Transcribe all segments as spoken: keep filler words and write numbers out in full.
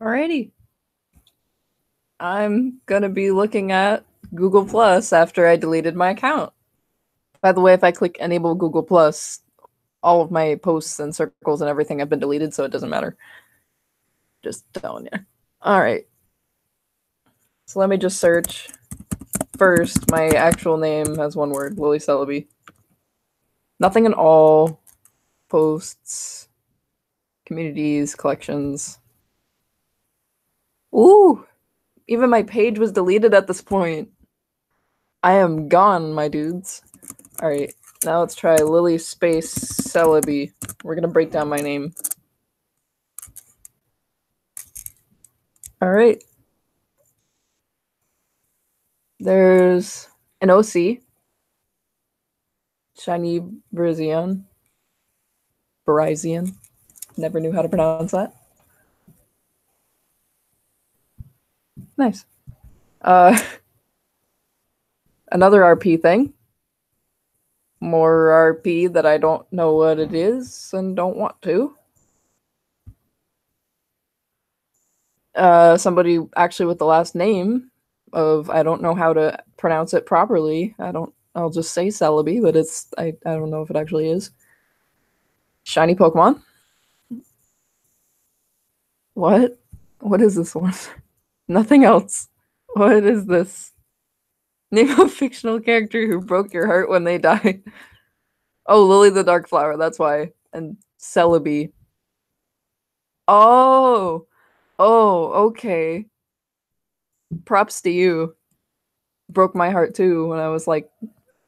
Alrighty. I'm gonna be looking at Google Plus after I deleted my account. By the way, if I click enable Google Plus, all of my posts and circles and everything have been deleted, so it doesn't matter. Just telling you. Alright. So let me just search first. My actual name has one word, Lily Celebi. Nothing in all posts, communities, collections. Ooh! Even my page was deleted at this point. I am gone, my dudes. Alright, now let's try Lily Space Celebi. We're gonna break down my name. Alright. There's an O C. Shiny Virizion. Virizion. Never knew how to pronounce that. Nice. Uh, another R P thing. More R P that I don't know what it is and don't want to. Uh, somebody actually with the last name of, I don't know how to pronounce it properly. I don't, I'll just say Celebi, but it's, I, I don't know if it actually is. Shiny Pokemon. What? What is this one? Nothing else. What is this? Name a fictional character who broke your heart when they died. Oh, Lily the Dark Flower, that's why. And Celebi. Oh! Oh, okay. Props to you. Broke my heart too when I was like,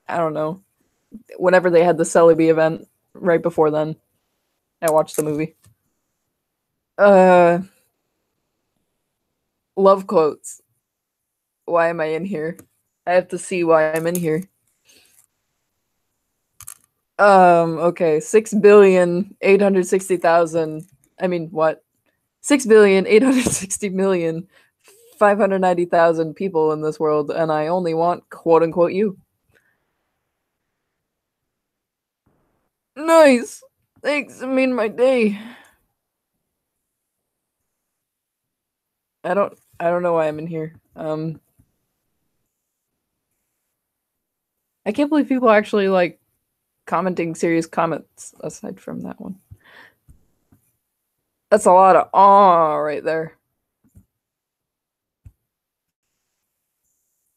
I don't know. Whenever they had the Celebi event, right before then. I watched the movie. Uh... Love quotes. Why am I in here? I have to see why I'm in here. Um, okay. six billion, eight hundred sixty thousand. I mean, what? six billion, eight hundred sixty million, five hundred ninety thousand people in this world, and I only want quote unquote you. Nice! Thanks, I mean my day. I don't... I don't know why I'm in here. Um, I can't believe people are actually, like, commenting serious comments, aside from that one. That's a lot of aw right there.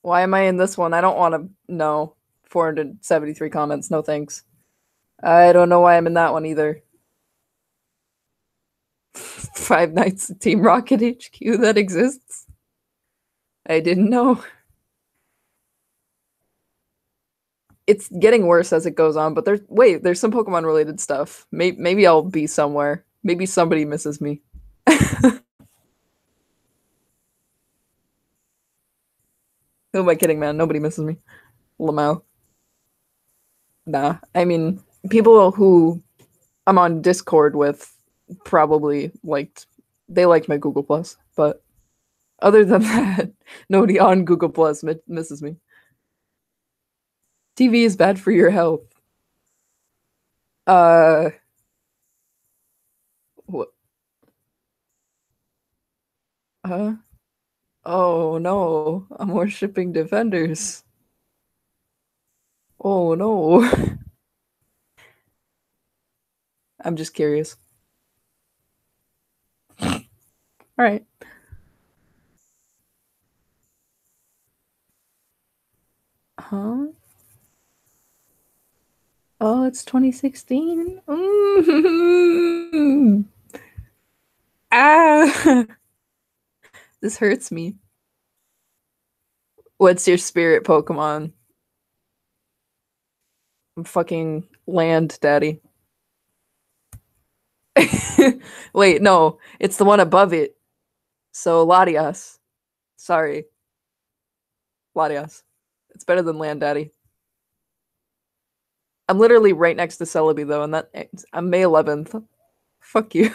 Why am I in this one? I don't want to know. four hundred seventy-three comments, no thanks. I don't know why I'm in that one either. Five Nights at Team Rocket H Q that exists? I didn't know. It's getting worse as it goes on, but there's wait, there's some Pokemon related stuff. Maybe, maybe I'll be somewhere. Maybe somebody misses me. Who am I kidding, man? Nobody misses me. Lamau. Nah, I mean, people who I'm on Discord with probably liked, they liked my Google Plus, but other than that, nobody on Google Plus misses me. T V is bad for your health. Uh, what? Huh? Oh no, I'm worshipping defenders. Oh no. I'm just curious. All right. Huh? Oh, it's twenty sixteen. Mm-hmm. Ah, this hurts me. What's your spirit Pokemon? I'm fucking land, daddy. Wait, no, it's the one above it. So, Latias. Sorry. Latias. It's better than Land Daddy. I'm literally right next to Celebi, though, and that I'm May eleventh. Fuck you.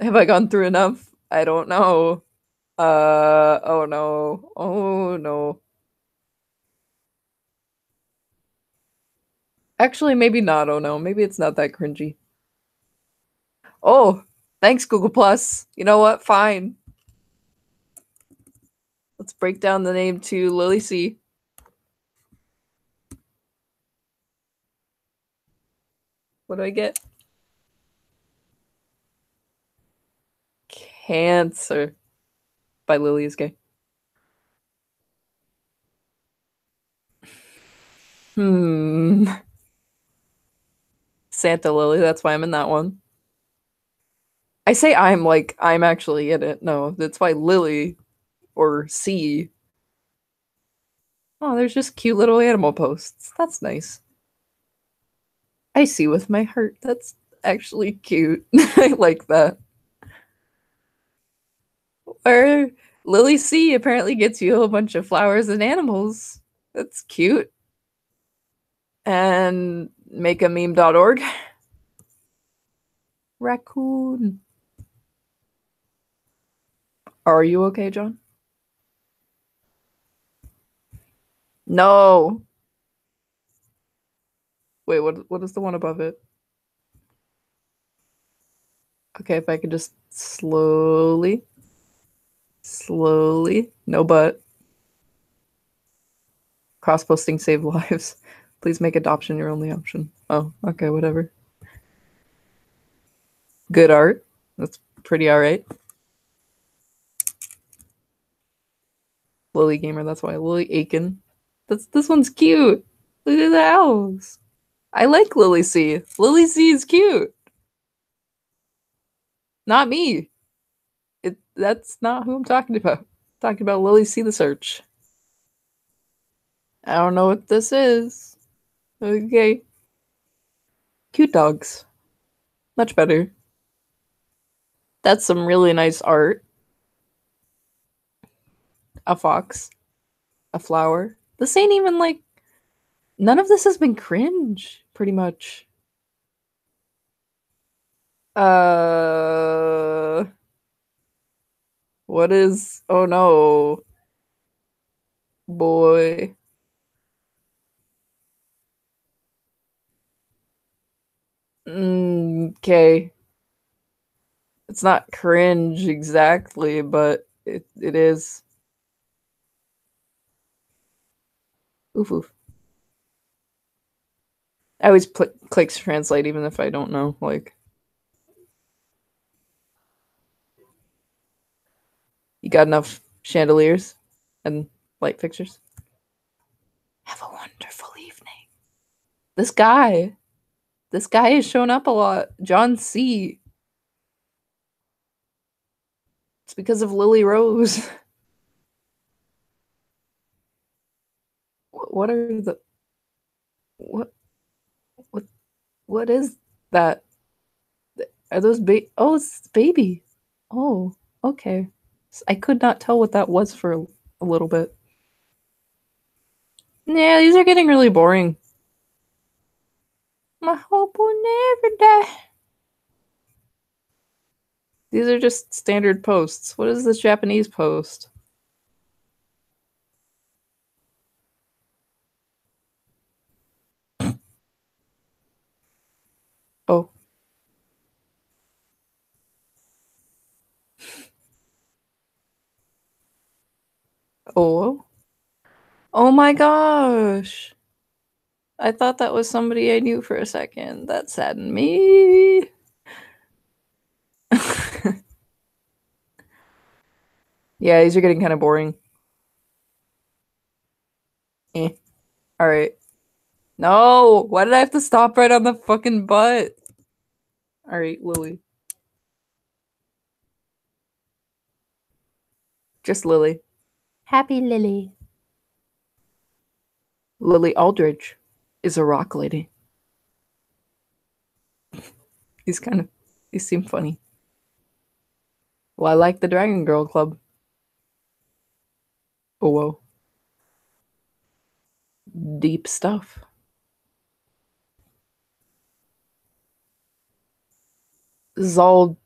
Have I gone through enough? I don't know. Uh, oh no. Oh no. Actually, maybe not. Oh no. Maybe it's not that cringy. Oh, thanks, Google Plus. You know what? Fine. Let's break down the name to Lily C. What do I get? Cancer by Lily is gay. Hmm. Santa Lily, that's why I'm in that one. I say I'm like, I'm actually in it. No, that's why Lily or C. Oh, there's just cute little animal posts. That's nice. I see with my heart. That's actually cute. I like that. Or Lily C apparently gets you a whole bunch of flowers and animals. That's cute. And make a meme dot org. Raccoon. Are you okay, John? No. Wait, what? What is the one above it? Okay, if I could just slowly, slowly, no but. Cross-posting save lives. Please make adoption your only option. Oh, okay, whatever. Good art. That's pretty all right. Lily Gamer, that's why. Lily Aiken. That's, this one's cute. Look at the owls. I like Lily C. Lily C is cute. Not me. It, that's not who I'm talking about. I'm talking about Lily C the Search. I don't know what this is. Okay. Cute dogs. Much better. That's some really nice art. A fox. A flower. This ain't even like... None of this has been cringe, pretty much. Uh... What is... Oh no. Boy... Okay. It's not cringe exactly, but it it is. Oof oof. I always pl- click translate even if I don't know, like. You got enough chandeliers and light fixtures? Have a wonderful evening. This guy. This guy has shown up a lot. John C. It's because of Lily Rose. What are the... What... What, what is that? Are those ba... Oh, it's baby. Oh, okay. I could not tell what that was for a, a little bit. Yeah, these are getting really boring. My hope will never die. These are just standard posts. What is this Japanese post? Oh. Oh. Oh my gosh. I thought that was somebody I knew for a second. That saddened me. Yeah, these are getting kind of boring. Eh. Alright. No! Why did I have to stop right on the fucking butt? Alright, Lily. Just Lily. Happy Lily. Lily Aldridge. Is a rock lady. He's kind of, he seemed funny. Well, I like the Dragon Girl Club. Oh, whoa. Deep stuff. This is all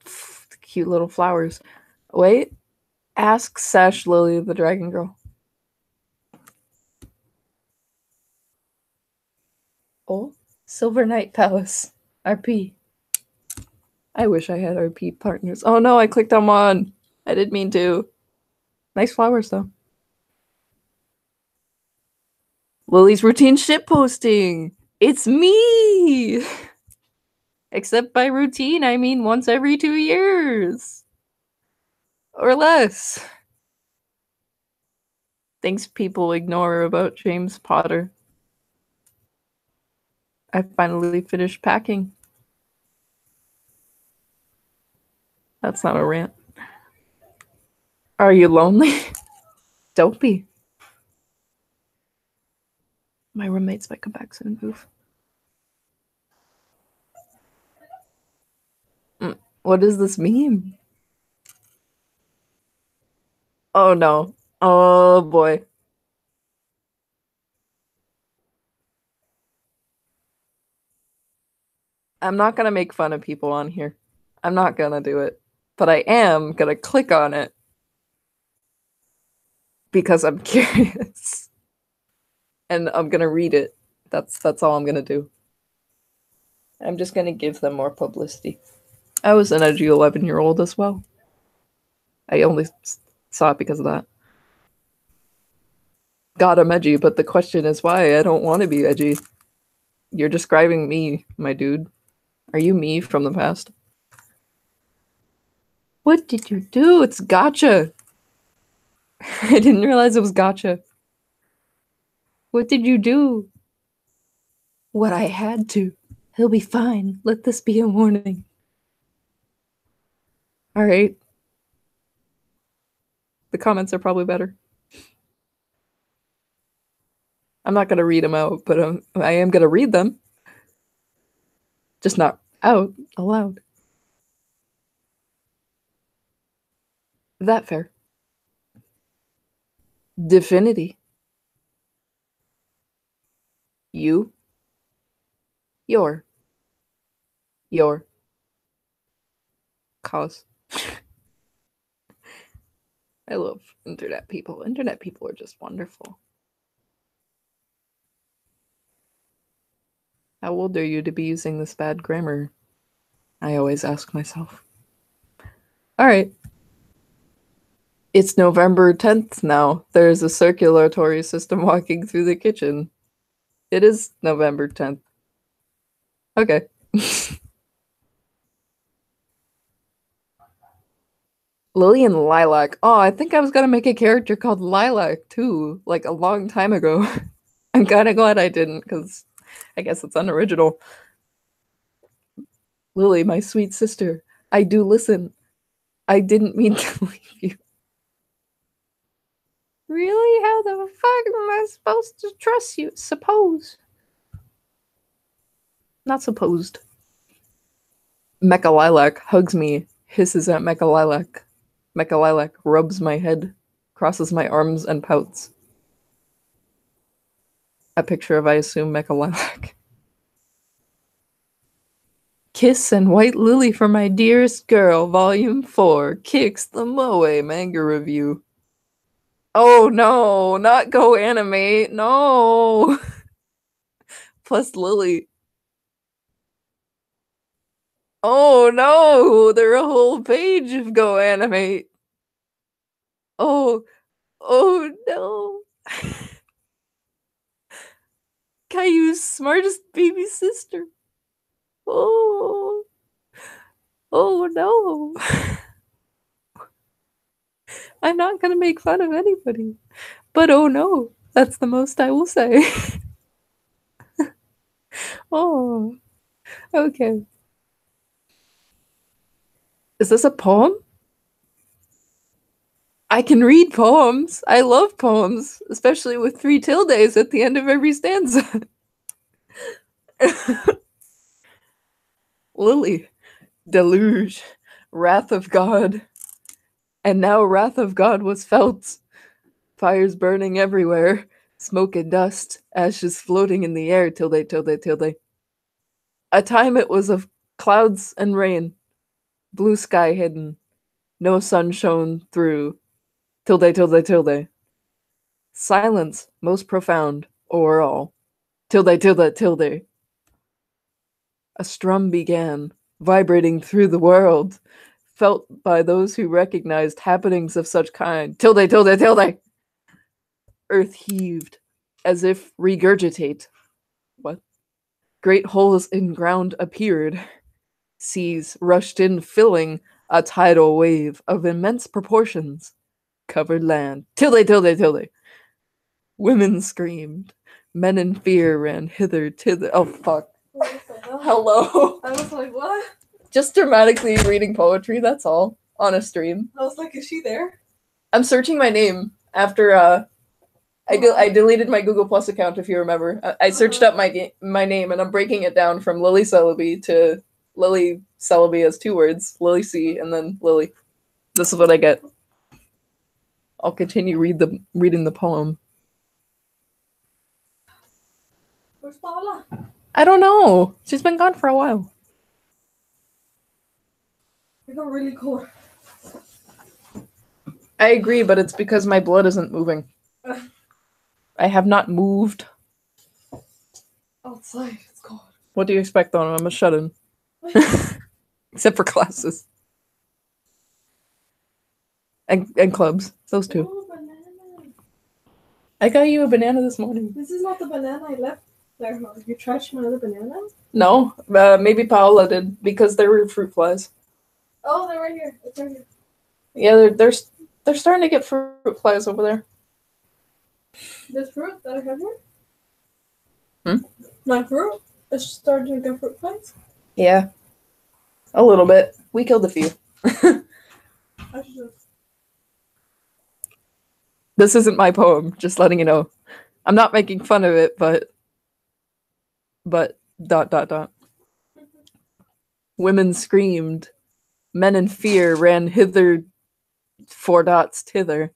cute little flowers. Wait, ask Sash Lily the Dragon Girl. Oh, Silver Knight Palace. R P. I wish I had R P partners. Oh no, I clicked on one. I didn't mean to. Nice flowers though. Lily's routine shitposting. It's me. Except by routine, I mean once every two years. Or less. Things people ignore about James Potter. I finally finished packing. That's not a rant. Are you lonely? Don't be. My roommates might come back soon and move. What does this mean? Oh no. Oh boy. I'm not gonna make fun of people on here. I'm not gonna do it. But I am gonna click on it. Because I'm curious. And I'm gonna read it. That's that's all I'm gonna do. I'm just gonna give them more publicity. I was an edgy eleven year old as well. I only saw it because of that. God, I'm edgy, but the question is why? I don't want to be edgy. You're describing me, my dude. Are you me from the past? What did you do? It's gotcha. I didn't realize it was gotcha. What did you do? What I had to. He'll be fine. Let this be a warning. All right. The comments are probably better. I'm not going to read them out, but um, I am going to read them. Just not out aloud. That fair. Divinity. You. Your. Your. Cause. I love internet people. Internet people are just wonderful. How old are you to be using this bad grammar? I always ask myself. All right. It's November tenth now. There's a circulatory system walking through the kitchen. It is November tenth. Okay. Lillian Lilac. Oh, I think I was gonna make a character called Lilac too, like a long time ago. I'm kinda glad I didn't, because I guess it's unoriginal. Lily, my sweet sister, I do listen. I didn't mean to leave you. Really? How the fuck am I supposed to trust you? Suppose. Not supposed. Mecha Lilac hugs me, hisses at Mecha Lilac. Mecha Lilac rubs my head, crosses my arms, and pouts. A picture of, I assume, Mecha Lilac. Kiss and White Lily for my dearest girl, Volume four, Kicks the Moe manga review. Oh no, not GoAnimate, no! Plus Lily. Oh no, they're a whole page of GoAnimate. Oh, oh no. Caillou's smartest baby sister. Oh, oh no. I'm not gonna make fun of anybody, but oh no, that's the most I will say. Oh, okay. Is this a poem? I can read poems. I love poems, especially with three tildes at the end of every stanza. Lily, deluge, wrath of God. And now wrath of God was felt. Fires burning everywhere, smoke and dust, ashes floating in the air, tilde, tilde, tilde. A time it was of clouds and rain, blue sky hidden, no sun shone through. Tilde, tilde, tilde. Silence most profound o'er all. Tilde, tilde, tilde. A strum began, vibrating through the world, felt by those who recognized happenings of such kind. Tilde, tilde, tilde! Earth heaved, as if regurgitate. What? Great holes in ground appeared. Seas rushed in, filling a tidal wave of immense proportions. Covered land. Tilde, tilde, tilde! Women screamed. Men in fear ran hither, tither. Oh, fuck. Hello. I was like, what? Just dramatically reading poetry, that's all, on a stream. I was like, is she there? I'm searching my name after, uh, I, de I deleted my Google Plus account, if you remember. I, I searched uh -huh. up my my name, and I'm breaking it down from Lily Celebi to Lily Celebi as two words, Lily C, and then Lily. This is what I get. I'll continue read the reading the poem. Where's Paula? I don't know. She's been gone for a while. It got really cold. I agree, but it's because my blood isn't moving. Uh, I have not moved. Outside, it's cold. What do you expect, though? I'm a shut-in. Except for classes. And, and clubs. Those two. Ooh, banana. I got you a banana this morning. This is not the banana I left. There, you trashed my other banana? No, uh, maybe Paola did, because there were fruit flies. Oh, they're right here. It's right here. Yeah, they're, they're, they're starting to get fruit flies over there. There's fruit that I have here? Hmm? Not fruit? It's starting to get fruit flies? Yeah. A little bit. We killed a few. I should. This isn't my poem, just letting you know. I'm not making fun of it, but... But dot dot dot. Women screamed. Men in fear ran hither, four dots, tither.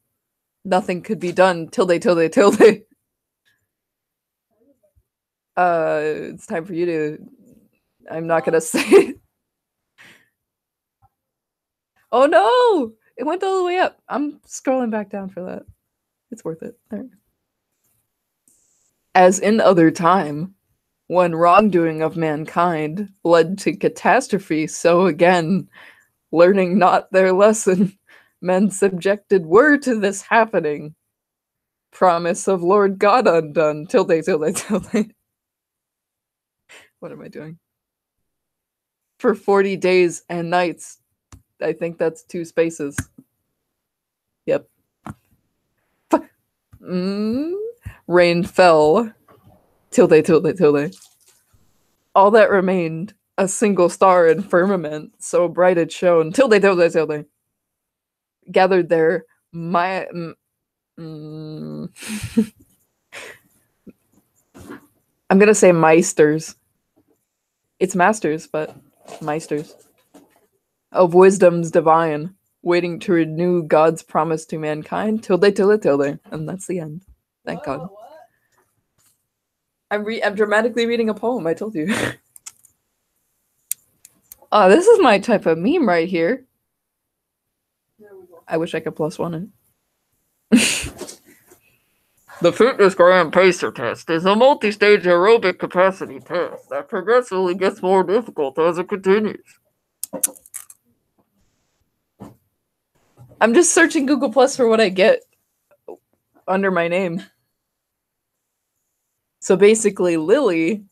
Nothing could be done, tilde, tilde, tilde. Uh, it's time for you to... I'm not gonna say it. Oh no! It went all the way up. I'm scrolling back down for that. It's worth it. There. As in other time, one wrongdoing of mankind led to catastrophe, so again... Learning not their lesson, men subjected were to this happening. Promise of Lord God undone, tilde, tilde, tilde. What am I doing? For forty days and nights. I think that's two spaces. Yep. Mm. Rain fell, tilde, tilde, tilde. All that remained. A single star in firmament, so bright it shone, tilde, tilde, tilde. Gathered there, my... Mm, I'm gonna say meisters. It's masters, but meisters. Of wisdom's divine, waiting to renew God's promise to mankind, tilde, tilde, tilde. And that's the end. Thank Whoa, God. What? I'm, re I'm dramatically reading a poem, I told you. Oh, this is my type of meme right here. I wish I could plus one it. The fitness gram pacer test is a multi-stage aerobic capacity test that progressively gets more difficult as it continues. I'm just searching Google Plus for what I get under my name. So basically, Lily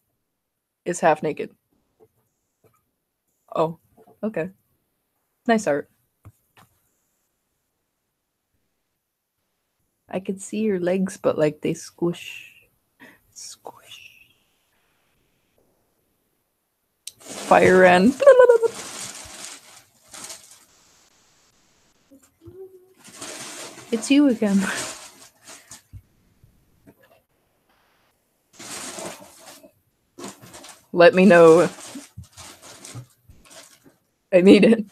is half naked. Oh, okay. Nice art. I could see your legs, but like they squish. Squish. Fire and... It's you again. Let me know. I need it.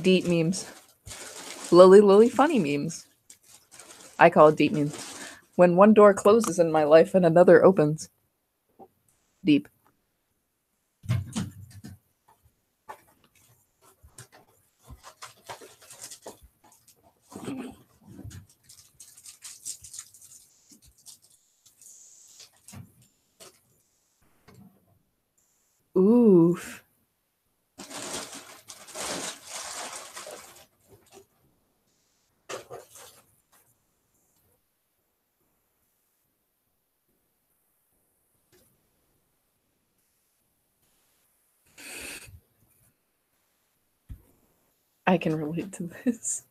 Deep memes. Lily, Lily, funny memes. I call it deep memes. When one door closes in my life and another opens. Deep. Oof. I can relate to this.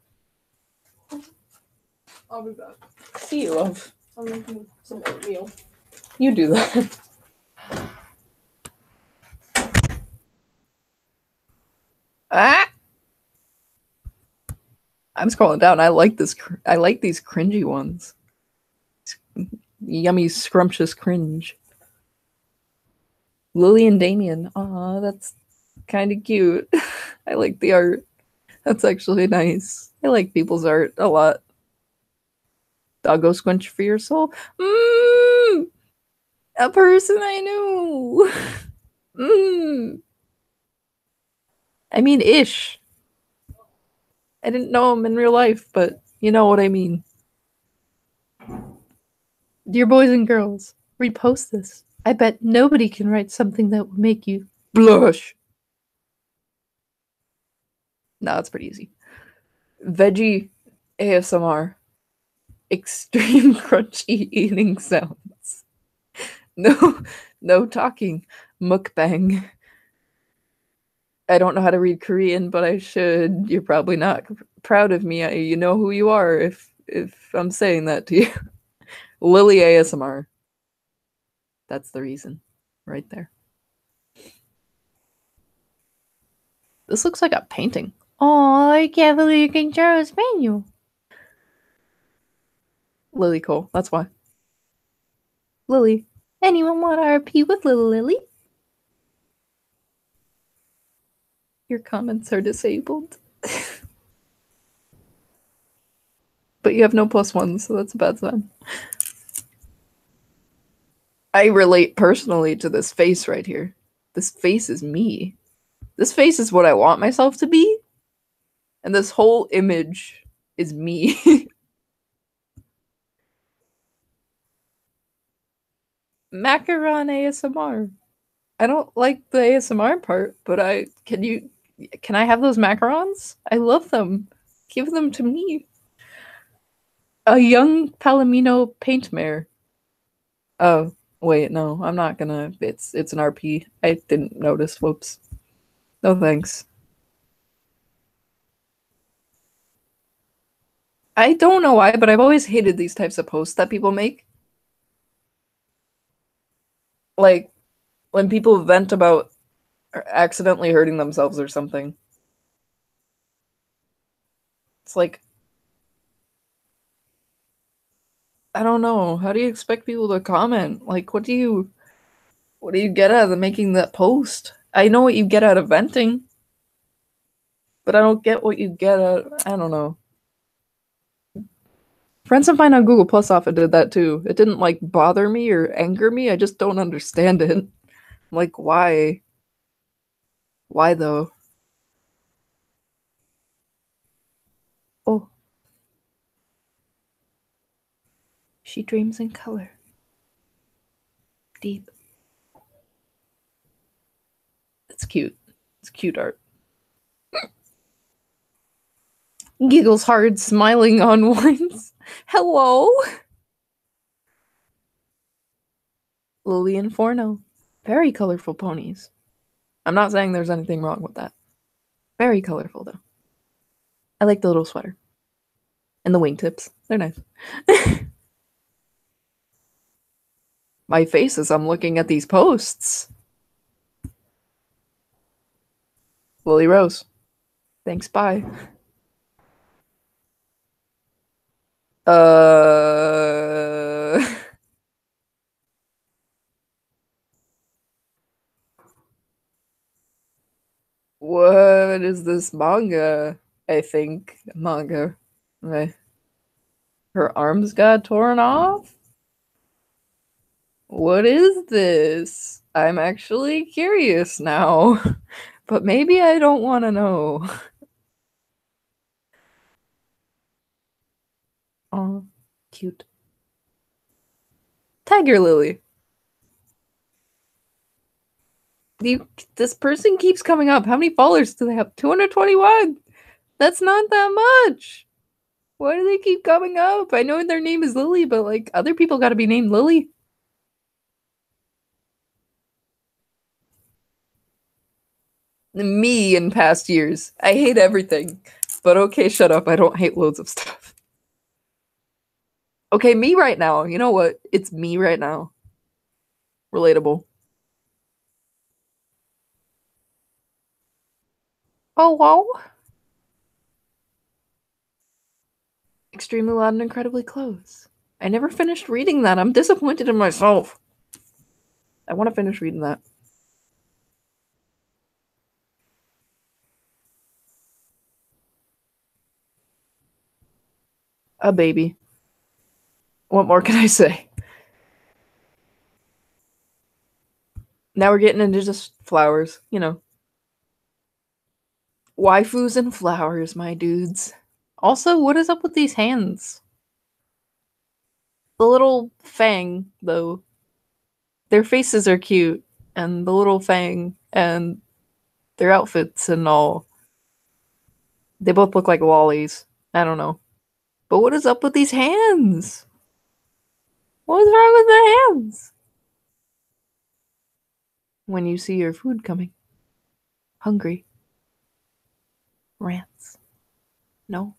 I'll be back. See you, love. I'm making some oatmeal. You do that. Ah! I'm scrolling down. I like this. Cr I like these cringy ones. It's yummy, scrumptious cringe. Lily and Damien. Aw, that's kind of cute. I like the art. That's actually nice. I like people's art a lot. Doggo squinch for your soul. Mmm! A person I knew! Mmm! I mean, ish. I didn't know him in real life, but you know what I mean. Dear boys and girls, repost this. I bet nobody can write something that will make you blush. No, that's pretty easy. Veggie A S M R. Extreme crunchy eating sounds. No, no talking. Mukbang. I don't know how to read Korean, but I should. You're probably not proud of me. You know who you are if if I'm saying that to you. Lily A S M R. That's the reason. Right there. This looks like a painting. Oh, I can't believe you can share this menu. Lily Cole, that's why. Lily. Anyone want R P with little Lily? Your comments are disabled. But you have no plus ones, so that's a bad sign. I relate personally to this face right here. This face is me. This face is what I want myself to be. And this whole image is me. Macaron A S M R. I don't like the A S M R part, but I can you can I have those macarons? I love them. Give them to me. A young Palomino paint mare. Oh, wait, no, I'm not gonna it's it's an R P. I didn't notice. Whoops. No thanks. I don't know why, but I've always hated these types of posts that people make. Like, when people vent about accidentally hurting themselves or something. It's like, I don't know. How do you expect people to comment? Like, what do you, what do you get out of making that post? I know what you get out of venting, but I don't get what you get out, I don't know. Friends of mine on Google Plus often did that too. It didn't like bother me or anger me. I just don't understand it. I'm like, why? Why though? Oh. She dreams in color. Deep. It's cute. It's cute art. Giggles hard, smiling on wines. Hello! Lily and Forno. Very colorful ponies. I'm not saying there's anything wrong with that. Very colorful, though. I like the little sweater. And the wingtips. They're nice. My face as I'm looking at these posts. Lily Rose. Thanks, bye. Uh... What is this manga? I think. Manga. Okay. Her arms got torn off? What is this? I'm actually curious now. But maybe I don't want to know. Aw, cute. Tiger Lily. you, this person keeps coming up. How many followers do they have? two hundred twenty-one. That's not that much. Why do they keep coming up? I know their name is Lily, but like other people got to be named Lily. Me in past years. I hate everything. But okay, shut up. I don't hate loads of stuff. Okay, me right now. You know what? It's me right now. Relatable. Oh, wow. Extremely loud and incredibly close. I never finished reading that. I'm disappointed in myself. I want to finish reading that. A baby. What more can I say? Now we're getting into just flowers, you know. Waifus and flowers, my dudes. Also, what is up with these hands? The little fang, though. Their faces are cute, and the little fang, and their outfits and all. They both look like lollies. I don't know. But what is up with these hands? What is wrong with their hands? When you see your food coming. Hungry. Rants. No.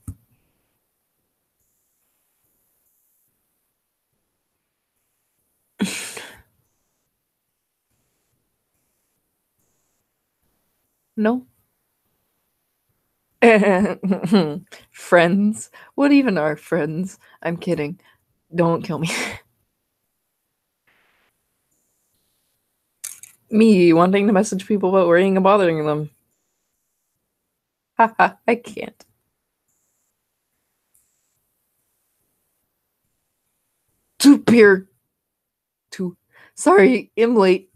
No. Friends? What even are friends? I'm kidding. Don't kill me. Me wanting to message people but worrying and bothering them. Haha, I can't. Two peer. Two. Sorry, I'm late.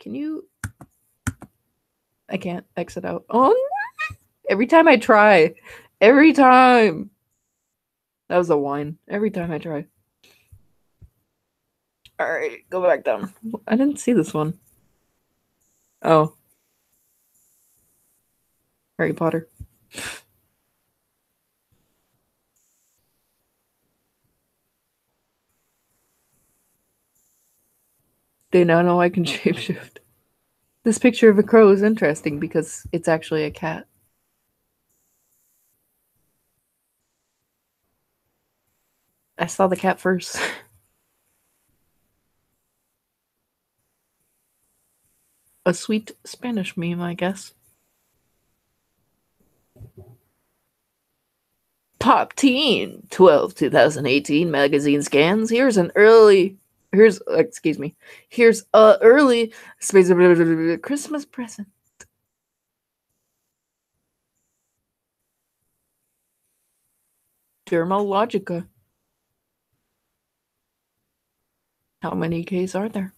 Can you. I can't exit out. Oh, no. Every time I try. Every time. That was a whine. Every time I try. Alright, go back down. I didn't see this one. Oh. Harry Potter. They now know I can shapeshift. This picture of a crow is interesting because it's actually a cat. I saw the cat first. A sweet Spanish meme, I guess. Top Teen twelve two thousand eighteen magazine scans. Here's an early... Here's, excuse me, here's a early space Christmas present. Dermalogica. How many Ks are there?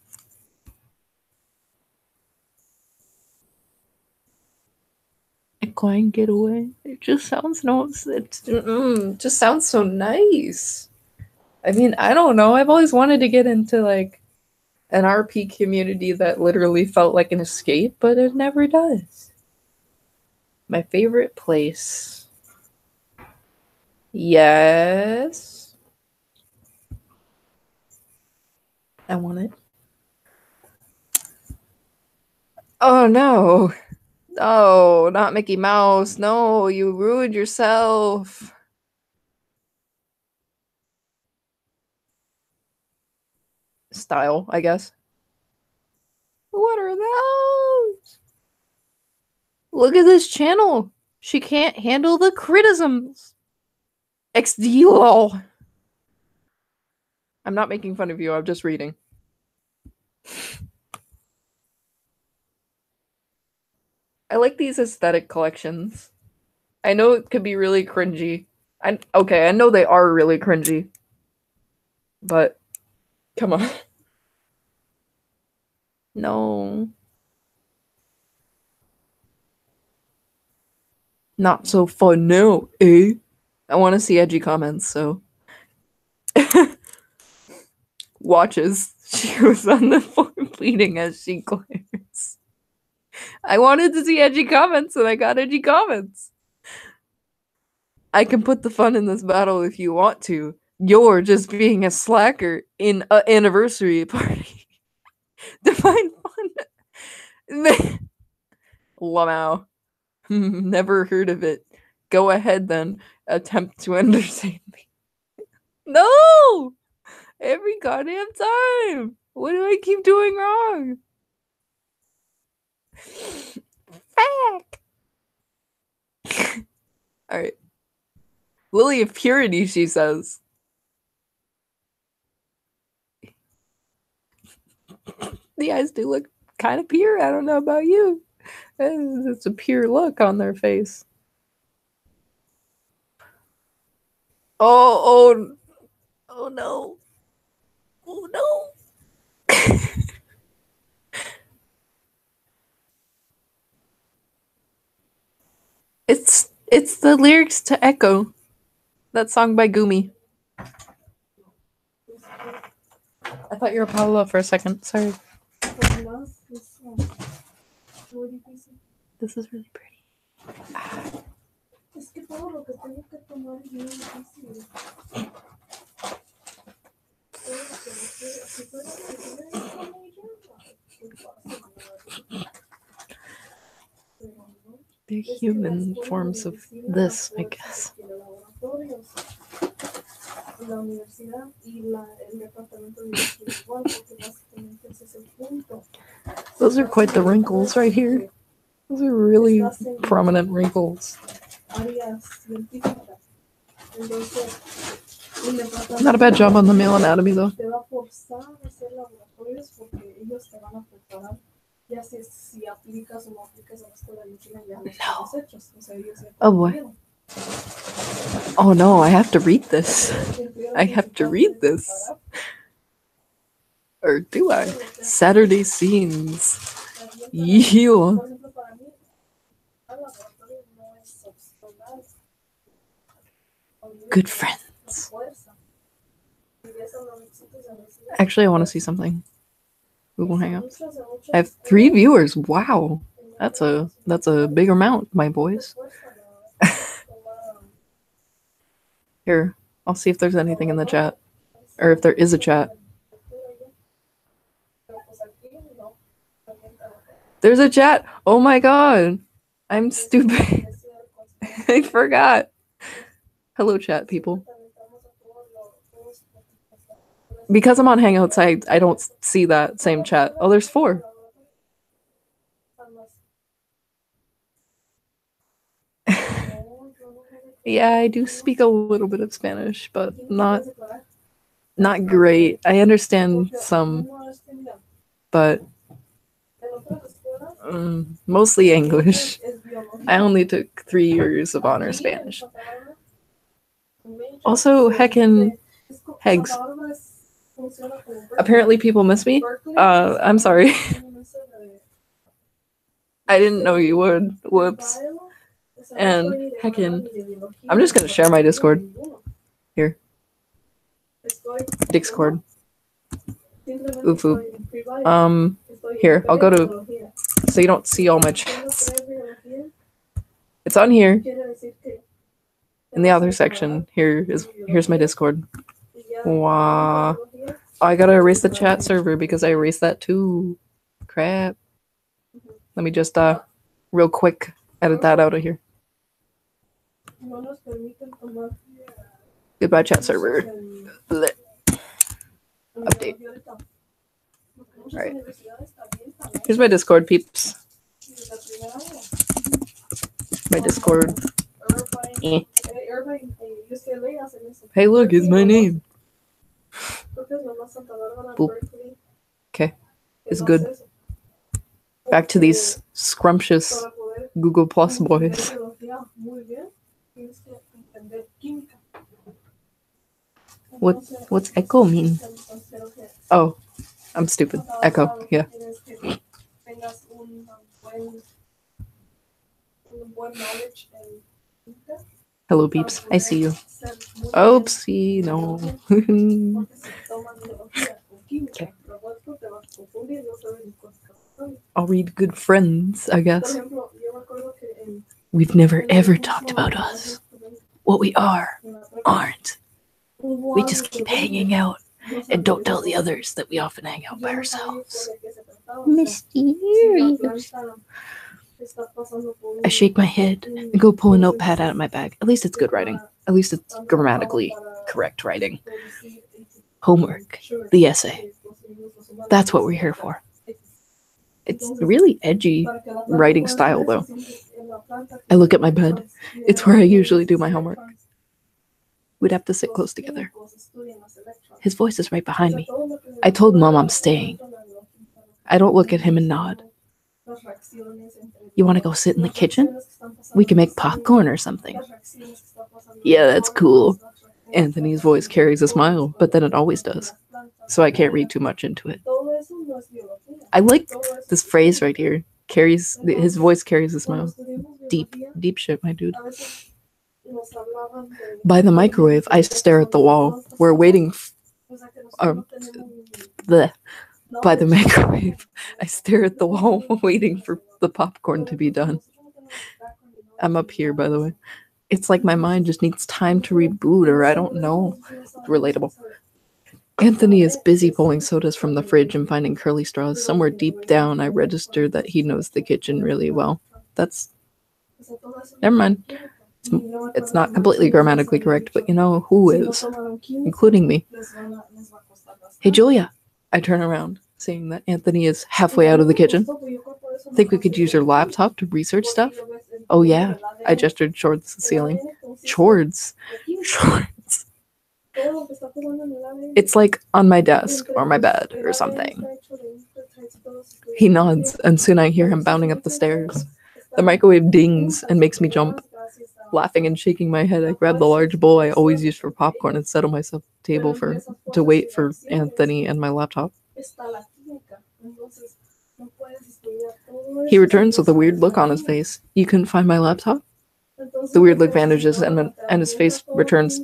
Equine getaway. It just sounds no. It mm-mm, just sounds so nice. I mean, I don't know. I've always wanted to get into, like, an R P community that literally felt like an escape, but it never does. My favorite place. Yes. I want it. Oh, no. No, not Mickey Mouse. No, you ruined yourself. Style, I guess. What are those? Look at this channel. She can't handle the criticisms. X D lol. I'm not making fun of you. I'm just reading. I like these aesthetic collections. I know it could be really cringy. I okay. I know they are really cringy, but. Come on. No. Not so fun now, eh? I want to see edgy comments, so. Watches. She was on the phone. bleeding as she glares. I wanted to see edgy comments, and I got edgy comments. I can put the fun in this battle if you want to. You're just being a slacker in an anniversary party. Define fun. Wow. Never heard of it. Go ahead then. Attempt to understand me. No! Every goddamn time! What do I keep doing wrong? Fuck! Alright. Lily of Purity, she says. The eyes do look kind of pure. I don't know about you. It's a pure look on their face. Oh, oh, oh no. Oh no. It's, it's the lyrics to Echo. That song by Gumi. I thought you were Paolo for a second. Sorry. This is really pretty. Ah. They're human forms of this, I guess. Those are quite the wrinkles right here. Those are really prominent wrinkles. Not a bad job on the male anatomy, though. No. Oh boy. Oh no, I have to read this. I have to read this. Or do I? Saturday scenes. You. Good friends. Actually, I want to see something. Google Hangouts. I have three viewers. Wow, that's a that's a big amount, my boys. Here, I'll see if there's anything in the chat, or if there is a chat. There's a chat. Oh my god, I'm stupid. I forgot. Hello, chat people. Because I'm on Hangouts, I, I don't see that same chat. Oh, there's four. Yeah, I do speak a little bit of Spanish, but not not great. I understand some, but um, mostly English. I only took three years of honor Spanish. Also, heckin' Hegs. Apparently people miss me. Uh, I'm sorry. I didn't know you would. Whoops. And heckin', I'm just gonna share my Discord. Here. Discord. Oof. Um, here, I'll go to, so you don't see all my chats. It's on here. In the other section, here is here's my Discord. Wow. I gotta erase the chat server because I erased that too. Crap. Let me just, uh, real quick, edit that out of here. Goodbye, chat server. Blech. Update. Alright. Here's my Discord, peeps. My Discord. Eh. Hey, look, it's my name. Boop. Okay, it's good. Back to these scrumptious Google Plus boys. What, what's Echo mean? Oh, I'm stupid. Echo, yeah. Hello, peeps. I see you. Oopsie, no. Okay. Are we good friends, I guess? We've never ever talked about us. What we are, aren't. We just keep hanging out and don't tell the others that we often hang out by ourselves. Mysterious. I shake my head and go pull a notepad out of my bag. At least it's good writing. At least it's grammatically correct writing. Homework. The essay. That's what we're here for. It's really edgy writing style, though. I look at my bed. It's where I usually do my homework. We'd have to sit close together. His voice is right behind me. I told Mom I'm staying. I don't look at him and nod. You want to go sit in the kitchen? We can make popcorn or something. Yeah, that's cool. Anthony's voice carries a smile, but then it always does. So I can't read too much into it. I like this phrase right here. Carries his voice carries a smile. Deep, deep shit, my dude. By the microwave, I stare at the wall. We're waiting. F- um, bleh. By the microwave, I stare at the wall, waiting for the popcorn to be done. I'm up here, by the way. It's like my mind just needs time to reboot, or I don't know. Relatable. Anthony is busy pulling sodas from the fridge and finding curly straws. Somewhere deep down, I register that he knows the kitchen really well. That's... Never mind. It's, it's not completely grammatically correct, but you know who is, including me. Hey, Julia. I turn around, seeing that Anthony is halfway out of the kitchen. Think we could use your laptop to research stuff? Oh, yeah. I gestured towards the ceiling. Chords. Chords. It's like on my desk or my bed or something. He nods, and soon I hear him bounding up the stairs. The microwave dings and makes me jump. Laughing and shaking my head, I grab the large bowl I always use for popcorn and settle myself at the table for, to wait for Anthony and my laptop. He returns with a weird look on his face. You couldn't find my laptop? The weird look vanishes, and, and his face returns...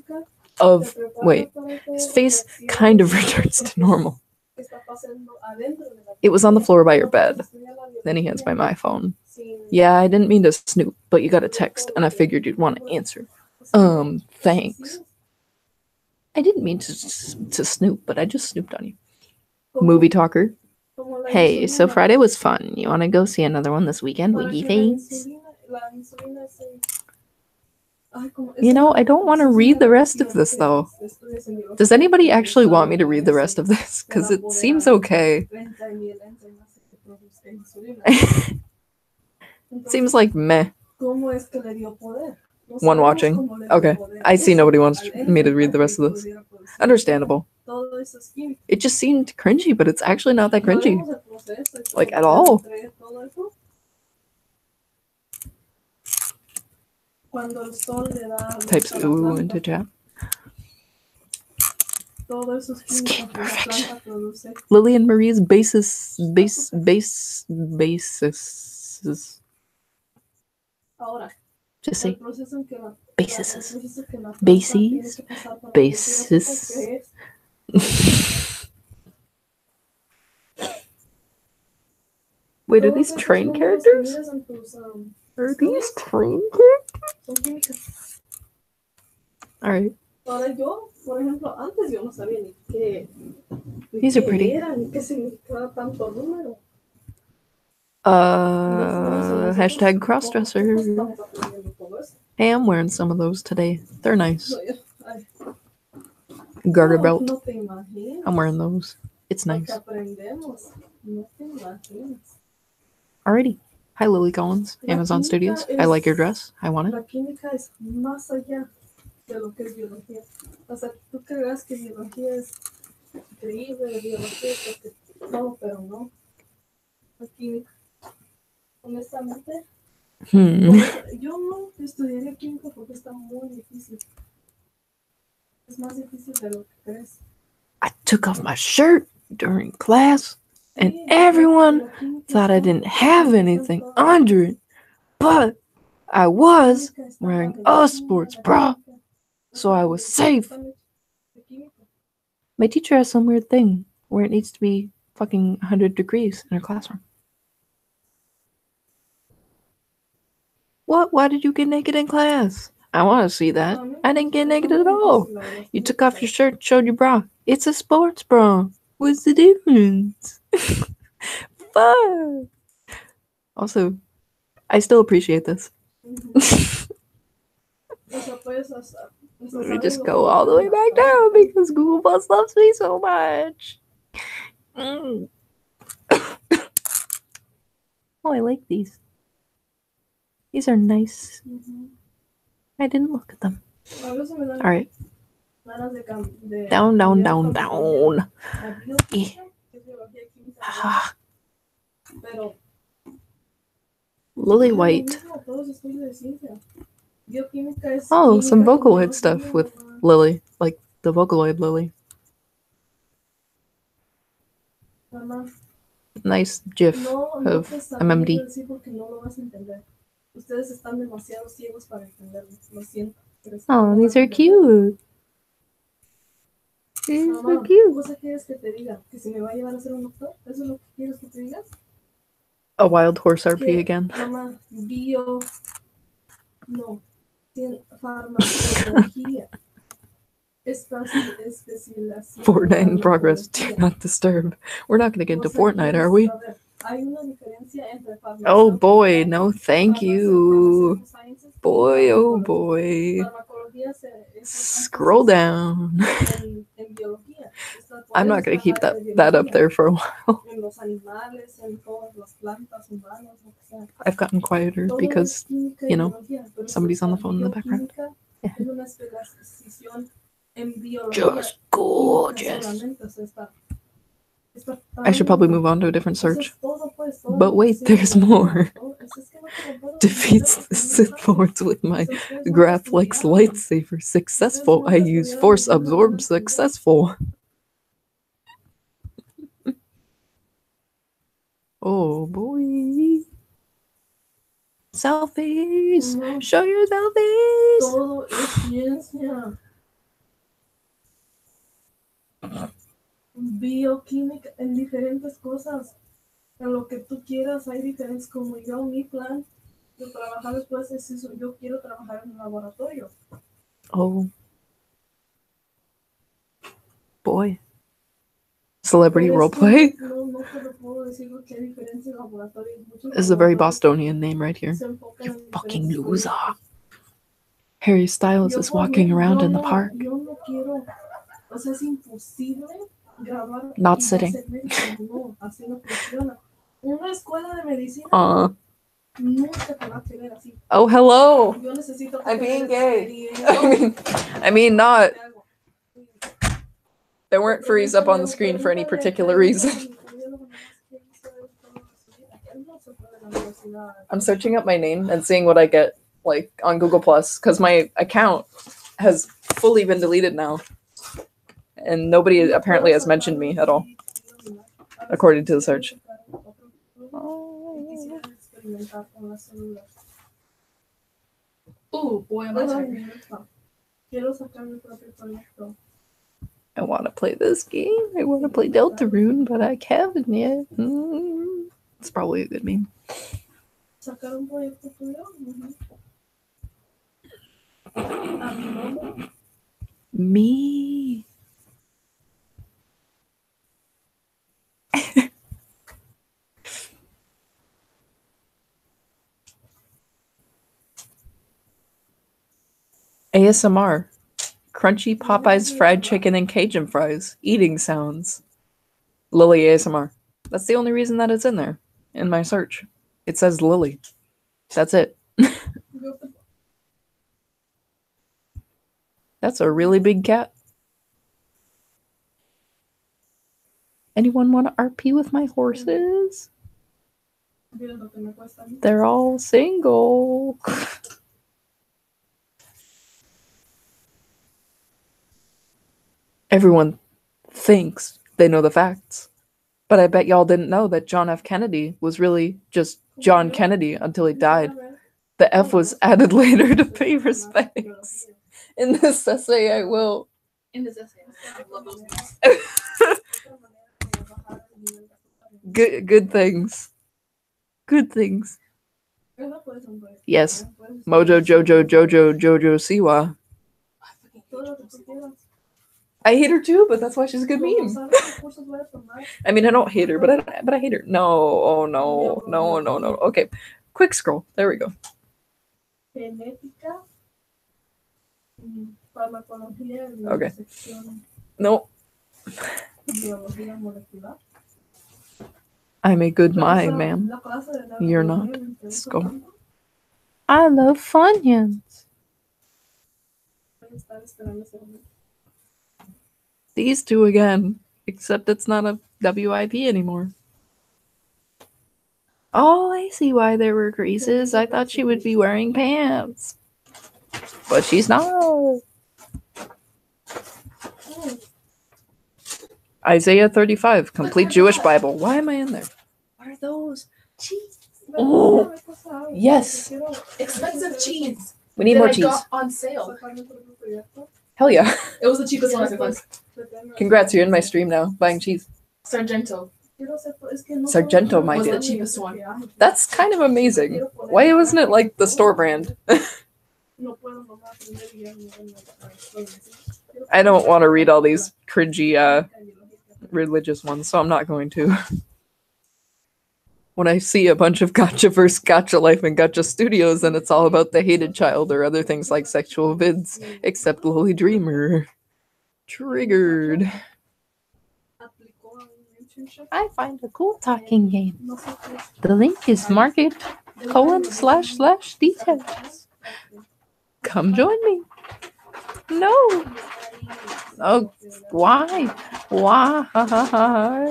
Of, wait, his face kind of returns to normal. It was on the floor by your bed. Then he hands me my phone. Yeah, I didn't mean to snoop, but you got a text, and I figured you'd want to answer. Um, thanks. I didn't mean to, to snoop, but I just snooped on you. Movie talker. Hey, so Friday was fun. You want to go see another one this weekend, Wiggy Face? You know, I don't want to read the rest of this, though. Does anybody actually want me to read the rest of this? Because it seems okay. Seems like meh. One watching. Okay. I see nobody wants me to read the rest of this. Understandable. It just seemed cringy, but it's actually not that cringy. Like, at all. Types ooh into chat. Skin perfection. Lily and Marie's basis, base, base, basis. Just say basis, bases, basis. Wait, are these train characters? Are these train characters? Alright. These are pretty. Uh, hashtag crossdresser. Hey, I'm wearing some of those today. They're nice. Garter belt. I'm wearing those. It's nice. Alrighty. Hi, Lily Collins, Amazon Studios. I like your dress. I want it. Hmm. I took off my shirt during class. And everyone thought I didn't have anything under it, but I was wearing a sports bra, so I was safe. My teacher has some weird thing where it needs to be fucking one hundred degrees in her classroom. What? Why did you get naked in class? I want to see that. I didn't get naked at all. You took off your shirt and showed your bra. It's a sports bra. What's the difference? Fuck. Also, I still appreciate this. We just go all the way back down because Google Plus loves me so much. Mm. Oh, I like these. These are nice. Mm-hmm. I didn't look at them. Alright. Down, down, down, down. Yeah. Ah. Lily White. Oh, some Vocaloid stuff with Lily. Like, the Vocaloid Lily. Nice gif of M M D. Oh, these are cute. These are cute. A wild horse R P again. Fortnite in progress. Do not disturb. We're not going to get into Fortnite, are we? Oh boy, no thank you. Boy, oh boy. Scroll down. I'm not going to keep that, that up there for a while. I've gotten quieter because, you know, somebody's on the phone in the background. Yeah. Just gorgeous. I should probably move on to a different search. But wait, there's more. Defeats the Sith Lords with my Graflex lightsaber. Successful. I use Force Absorb. Successful. Oh boy. Selfies. Mm-hmm. Show your selfies. Bioquímica en diferentes cosas, en lo que tú quieras hay diferentes, como yo, mi plan de trabajar después es eso, yo quiero trabajar en un laboratorio. Oh. Boy. Celebrity roleplay? No, no te puedo decir lo que hay diferentes laboratorios. This is a very Bostonian name right here. You fucking loser. Harry Styles is walking around in the park. Not sitting. uh. Oh, hello. I'm being gay. I mean, I mean, not. There weren't freeze up on the screen for any particular reason. I'm searching up my name and seeing what I get, like, on Google Plus, because my account has fully been deleted now. And nobody apparently has mentioned me at all, according to the search. Oh. I want to play this game. I want to play Deltarune, but I haven't yet. Mm-hmm. It's probably a good meme. Me. A S M R. Crunchy Popeyes fried chicken and Cajun fries. Eating sounds. Lily A S M R. That's the only reason that it's in there. In my search. It says Lily. That's it. That's a really big cat. Anyone want to R P with my horses? They're all single. Everyone thinks they know the facts. But I bet y'all didn't know that John F. Kennedy was really just John Kennedy until he died. The F was added later to pay respects. In this essay, I will. In this essay, I love those things. Good, good things. Good things. Yes. Mojo Jojo Jojo Jojo Siwa. I hate her too, but that's why she's a good meme. I mean, I don't hate her, but I don't, but I hate her. No, oh no, no, no, no. Okay, quick scroll. There we go. Okay. No. I'm a good mime, ma'am. You're not. Let's go. I love Funyuns. These two again, except it's not a W I P anymore. Oh, I see why there were creases. I thought she would be wearing pants. But she's not. Isaiah thirty-five, complete Jewish Bible. Why am I in there? What are those? Cheese. Oh, yes. Expensive cheese. We need more cheese. I got on sale. Hell yeah. It was the cheapest one I could find. Congrats, you're in my stream now, buying cheese. Sargento. Sargento, my dear. Was the cheapest one. That's kind of amazing. Why wasn't it like the store brand? I don't want to read all these cringy uh, religious ones, so I'm not going to. When I see a bunch of Gacha versus Gacha Life and Gacha Studios, then it's all about the hated child or other things like sexual vids, except Loli Dreamer. Triggered. I find a cool talking game. The link is market colon slash slash details. Come join me. No. Oh, why? Why? All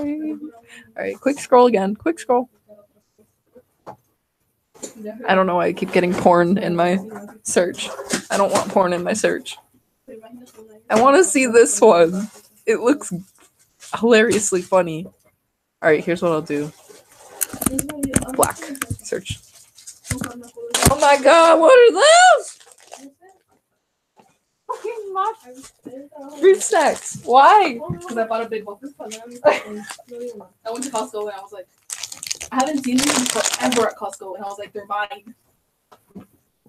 right, quick scroll again. Quick scroll. I don't know why I keep getting porn in my search. I don't want porn in my search. I want to see this one. It looks hilariously funny. All right, here's what I'll do. Black. Search. Oh my god, what are those? Fruit snacks. Why? Because I bought a big waffle. I went to Costco and I was like, I haven't seen these in forever at Costco, and I was like, they're mine.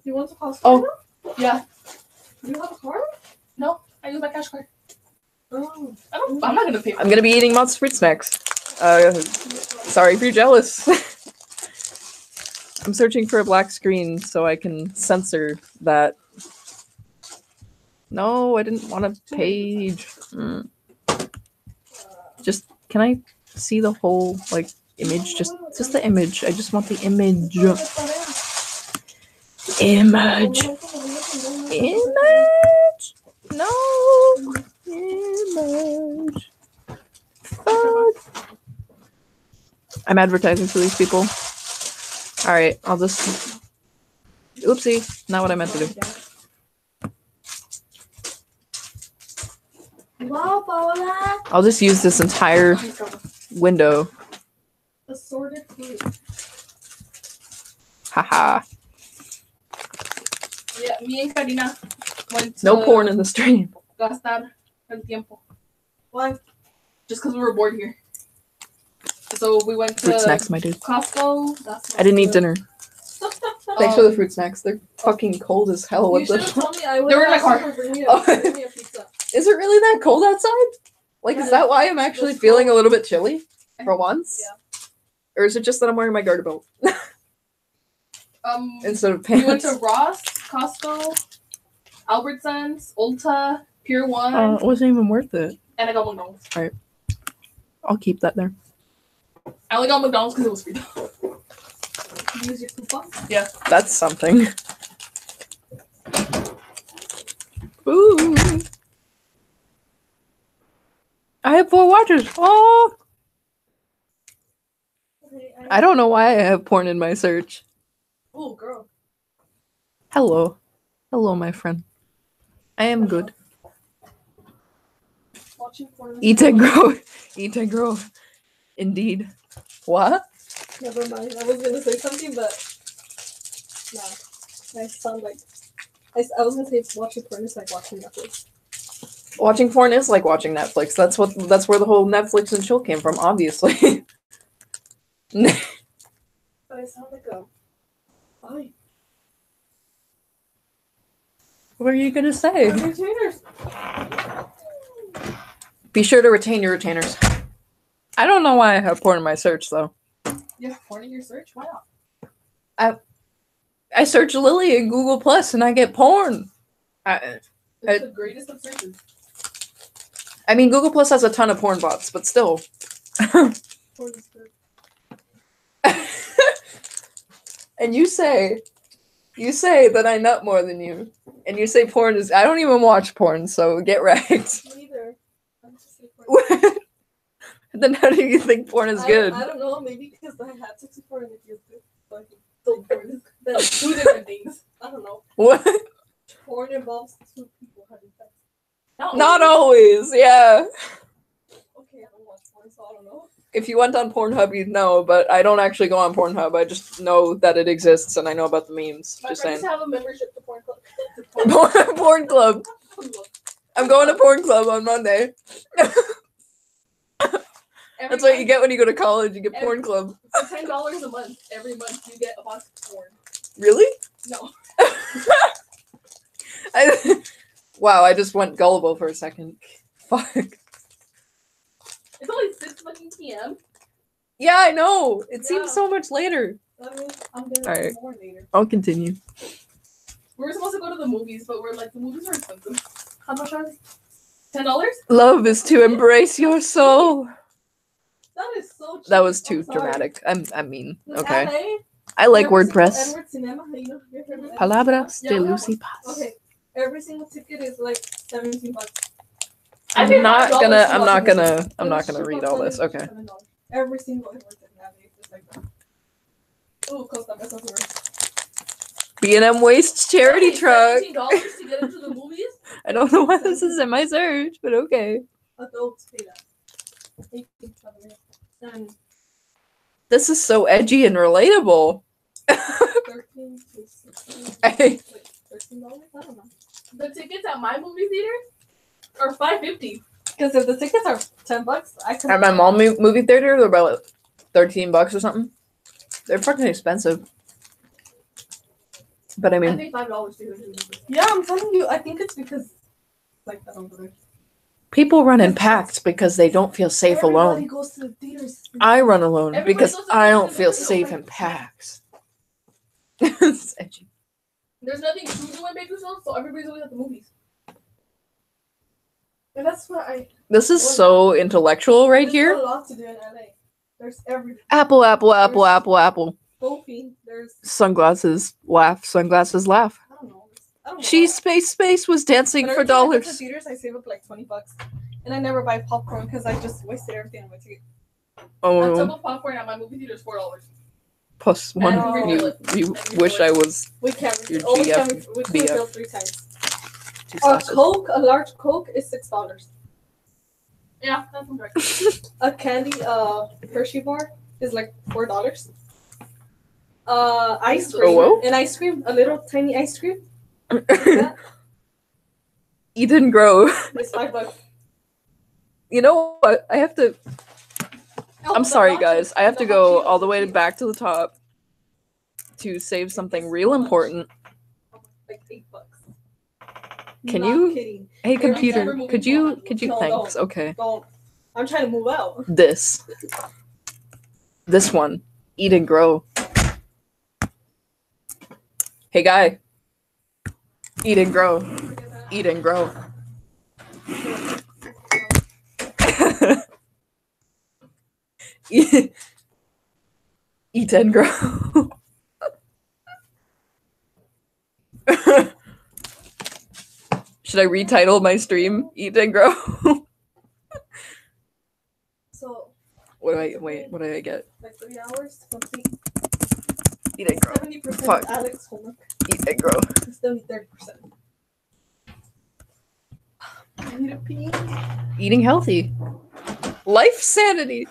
You went to Costco? Oh, yeah. You have a card? No, I use my cash card. Oh, I don't, I'm not gonna pay. I'm gonna be eating monster fruit snacks. Uh, sorry if you're jealous. I'm searching for a black screen so I can censor that. No, I didn't want a page. Mm. Just, can I see the whole, like, image? Just, just the image. I just want the image. Image. Image. No. Image. Fuck. I'm advertising for these people. All right, I'll just... Oopsie. Not what I meant to do. I'll just use this entire window. Assorted food. Haha. Yeah, me and Karina went to... No porn in the stream. Gastar el tiempo. Why? Just because we were bored here. So we went to fruit snacks, my dude. Costco. That's I didn't eat dinner. Thanks um, for the fruit snacks. They're fucking cold as hell. What the? They were in my car. Is it really that cold outside? Like, yeah, is that why I'm actually feeling cold. A little bit chilly for once? Yeah. Or is it just that I'm wearing my garter belt um, instead of pants? We went to Ross, Costco, Albertsons, Ulta, Pier One. Uh, it wasn't even worth it. And I got McDonald's. All right, I'll keep that there. I only got McDonald's because it was free. You use your coupon? Yeah, that's something. Ooh. I have four watchers. Oh! I don't know why I have porn in my search. Oh, girl. Hello. Hello, my friend. I am good. Watching porn. Eat and grow. Eat and grow. Indeed. What? Never mind. I was gonna say something, but no. I sound like I, I was gonna say watching porn is like watching Netflix. Watching porn is like watching Netflix. That's what. That's where the whole Netflix and chill came from, obviously. But I sound like a Why? What were you gonna say? Retainers. Be sure to retain your retainers. I don't know why I have porn in my search though. You have porn in your search? Why not? I I search Lily in Google Plus and I get porn. I, I, it's the greatest of searches. I mean, Google Plus has a ton of porn bots, but still. And you say, you say that I nut more than you, and you say porn is. I don't even watch porn, so get wrecked. Me either. I'm just porn. Then how do you think porn is I, good? I don't know. Maybe because I had sixty-four and it used to like still porn. That's two different things. I don't know. What? Porn involves two people having sex. Not, Not always. Yeah. Okay, I don't watch porn, so I don't know. If you went on Pornhub, you'd know, but I don't actually go on Pornhub. I just know that it exists, and I know about the memes. My just friends saying. Have a membership to Porn Club. To porn, porn, porn Club. I'm going to Porn Club on Monday. That's what you get when you go to college. You get every, Porn Club. For ten dollars a month, every month you get a box of porn. Really? No. I, wow, I just went gullible for a second. Fuck. It's only six fucking p m. Yeah, I know. It yeah. seems so much later. I mean, I'm gonna All right. more later. I'll continue. We were supposed to go to the movies, but we're like, the movies are expensive. How much are they? Ten dollars? Love is to embrace your soul. That is so cheap. That was too I'm dramatic. I'm, I mean, okay. L A, I like WordPress. Palabras yeah, de Lucy Paz. Okay, every single ticket is like seventeen bucks. I'm not gonna. I'm not gonna. I'm not gonna read all this. Okay. Every single invoice is like that. Ooh, cost that myself. B and M Waste charity truck. fifteen dollars to get into the movies. I don't know why this is in my search, but okay. Adults pay that. This is so edgy and relatable. Thirteen to sixteen. Thirteen dollars? I don't know. The tickets at my movie theater. Or five fifty, because if the tickets are ten bucks, I can. At my mall movie theater, they're about like thirteen bucks or something. They're fucking expensive. But I mean, I think five dollars too. Yeah, I'm telling you, I think it's because like that over there. People run in packs because they don't feel safe Everybody alone. Everybody goes to the theaters. I run alone Everybody because I don't feel safe in packs. It's edgy. There's nothing to do in Bakersfield, so everybody's always at the movies. And that's what I. This is so intellectual right here. There's a lot to do in L A. There's everything. Apple, apple, apple, there's apple, apple. Goofy. There's sunglasses. Laugh. Sunglasses. Laugh. I don't know. I don't know. She space space was dancing for dollars. I, the theaters, I save up like twenty bucks, and I never buy popcorn because I just wasted everything on my ticket. Oh. A tub of popcorn at my movie theater is four dollars. Plus one. And you you wish I was. We can't. Your oh, G F, we can't. We couldn't fail three times. A Coke, a large Coke is six dollars. Yeah, that's correct. A candy, uh, Hershey bar is like four dollars. Uh, ice cream, oh, an ice cream, a little tiny ice cream. Eden Grove. It's five bucks. You know what? I have to. Oh, I'm sorry, guys. I have to go all the way back to the top to save something real important. Like eight bucks. Can Not you? Kidding. Hey, You're computer, could you? Down. Could you? No, thanks. Don't, okay. Don't. I'm trying to move out. This. This one. Eat and grow. Hey, guy. Eat and grow. Eat and grow. Eat, eat and grow. Should I retitle my stream Eat and Grow? So what do I wait, what do I get? Like three hours to complete. Eat and Grow. seventy percent Fuck. Alex homework. Eat and Grow. It's only thirty percent. I need a pee. Eating healthy. Life sanity.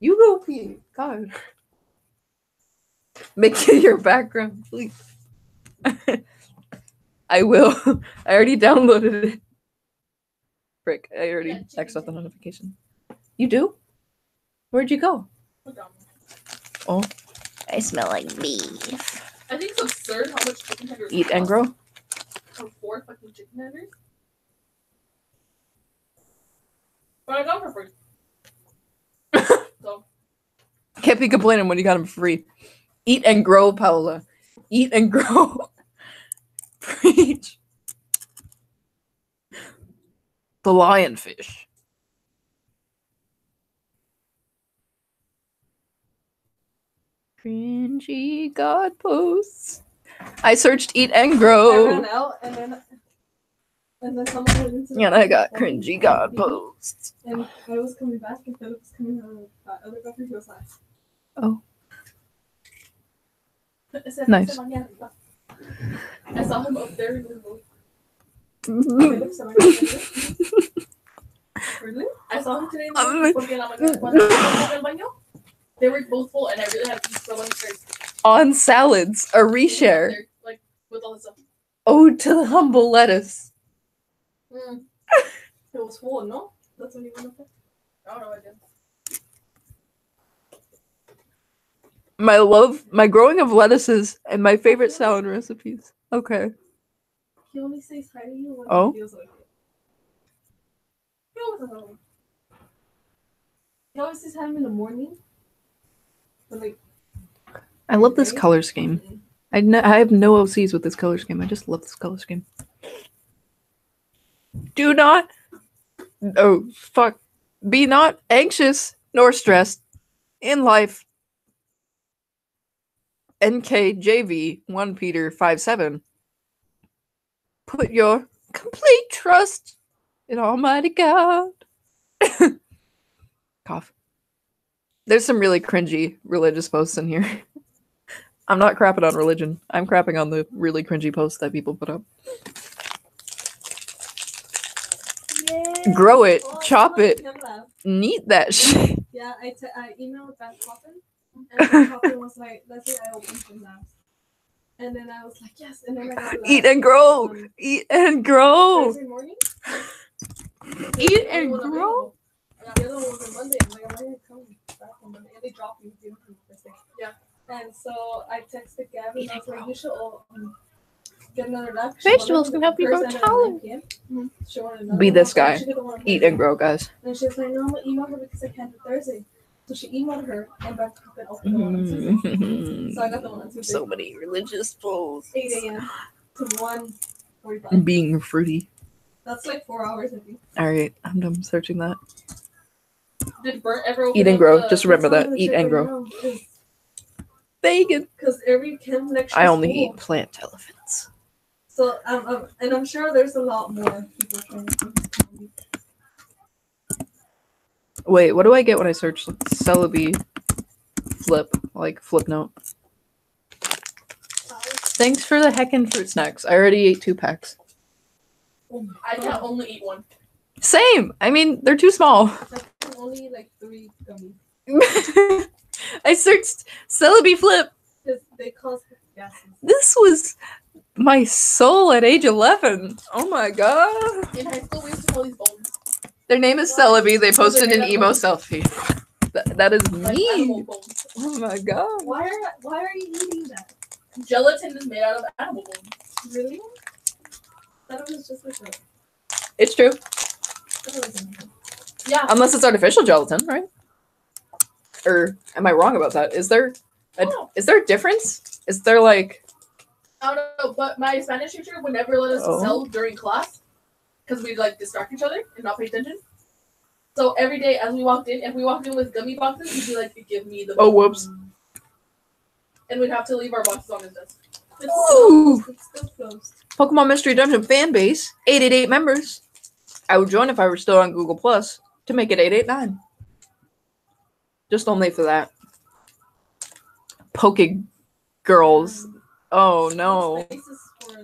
You go pee. God. Make it your background, please. I will. I already downloaded it. Frick, I already yeah, checked out the notification. You do? Where'd you go? Oh, I smell like beef. I think it's absurd how much chicken tenders eat and grow. For four fucking chicken tenders? But I got them for free. So. Can't be complaining when you got them free. Eat and grow, Paola. Eat and grow. Preach. The lionfish. Cringy God posts. I searched eat and grow. I ran out and then, and then someone went into the and I got cringy God posts. And I was coming back and Philip was coming out of that other country who was last. Oh. I said, nice. I saw him up there in the boat. Really? I saw him today in the They were both full, and I really had to use so much first. On salads, a reshare. Like, with all this stuff. Ode to the humble lettuce. Mm. It was full, no? That's when you went up there? I don't know, I did. My love, my growing of lettuces, and my favorite salad recipes. Okay. He only says hi to you when oh? he feels like it. He always says hi. He always says hi in the morning. Like, I love this color scheme. I, no, I have no O Cs with this color scheme. I just love this color scheme. Do not, oh fuck, be not anxious nor stressed in life. N K J V one Peter five seven. Put your complete trust in Almighty God. Cough. There's some really cringy religious posts in here. I'm not crapping on religion. I'm crapping on the really cringy posts that people put up. Yay. Grow it, oh, chop it, neat that shit. Yeah, I, t I emailed that coffin, and coffin was like, "Let's say I open some now." And then I was like, "Yes," and then I got eat and grow, um, eat and grow. Thursday morning. Eat and grow. And the other one was on Monday. I'm like, I'm not even coming back on Monday. And they dropped me. They don't come this day. Yeah. And so I texted Gavin. And I was like, you should all um, get another duck. Vegetables can help you grow taller. Be this guy. Eat and grow, guys. And she was like, no, I'm going to email her because I can't do Thursday. So she emailed her and back to open all the ones. So I got the one on Tuesday. So many religious posts. eight A M to one forty-five. Being fruity. That's like four hours, I think. All right. I'm done searching that. Did Bert ever open eat and grow? The, just remember that. Eat and grow. Vegan. Because every connection. I only cool. eat plant elephants. So, um, um, and I'm sure there's a lot more people trying to do this. Wait, what do I get when I search Celebi Flip? Like Flipnote. Thanks for the heckin' fruit snacks. I already ate two packs. I can only eat one. Same. I mean, they're too small. Only like three gummies. I searched Celebi Flip. They cause gases. This was my soul at age eleven. Oh my god. In high school, we used to call these bones. Their name is Celebi. They posted an emo bones. Selfie. That, that is like me. Oh my god. Why are Why are you eating that? Gelatin is made out of animal bones. Really? I thought it was just like that. It's true. Yeah. Unless it's artificial gelatin, right? Or am I wrong about that? Is there a oh. is there a difference? Is there like I don't know, but my Spanish teacher would never let us oh. sell during class because we'd like distract each other and not pay attention. So every day as we walked in, if we walked in with gummy boxes, he'd be like, give me the box. Oh whoops. And we'd have to leave our boxes on his desk. It's Ooh. So it's so Pokemon Mystery Dungeon fan base, eight eight eight members. I would join if I were still on Google Plus to make it eight eight nine. Just only for that. Poke girls. Um, oh no. For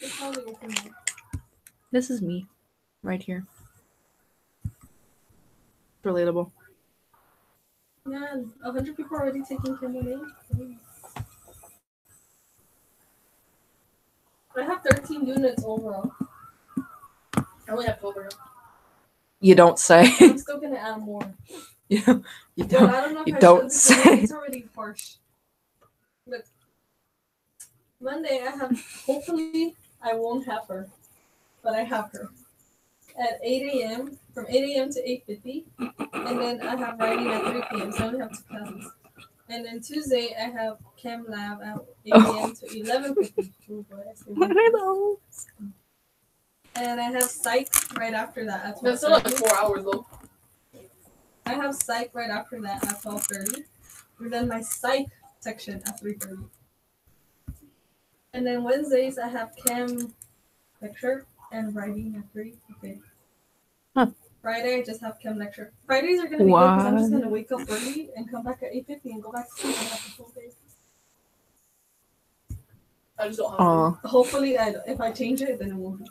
the this is me right here. Relatable. Man, a hundred people are already taking care of me. I have thirteen units overall. I only have twelve. You don't say. I'm still gonna add more. You know, you don't. Well, I don't know if you don't say. It. It's already harsh. But Monday, I have. Hopefully, I won't have her, but I have her at eight a m from eight a m to eight fifty, and then I have writing at three p m So I only have two classes. And then Tuesday, I have chem lab at eight a m to eleven fifty. Oh boy, I what are those? And I have psych right after that at twelve thirty. That's only like four hours though. I have psych right after that at twelve thirty. And then my psych section at three thirty. And then Wednesdays, I have chem lecture and writing at three. Okay. Huh. Friday, I just have chem lecture. Fridays are going to be wow. good because I'm just going to wake up early and come back at eight fifty and go back to sleep and have the full day. I just don't have Aww. It. Hopefully, I, if I change it, then it won't be.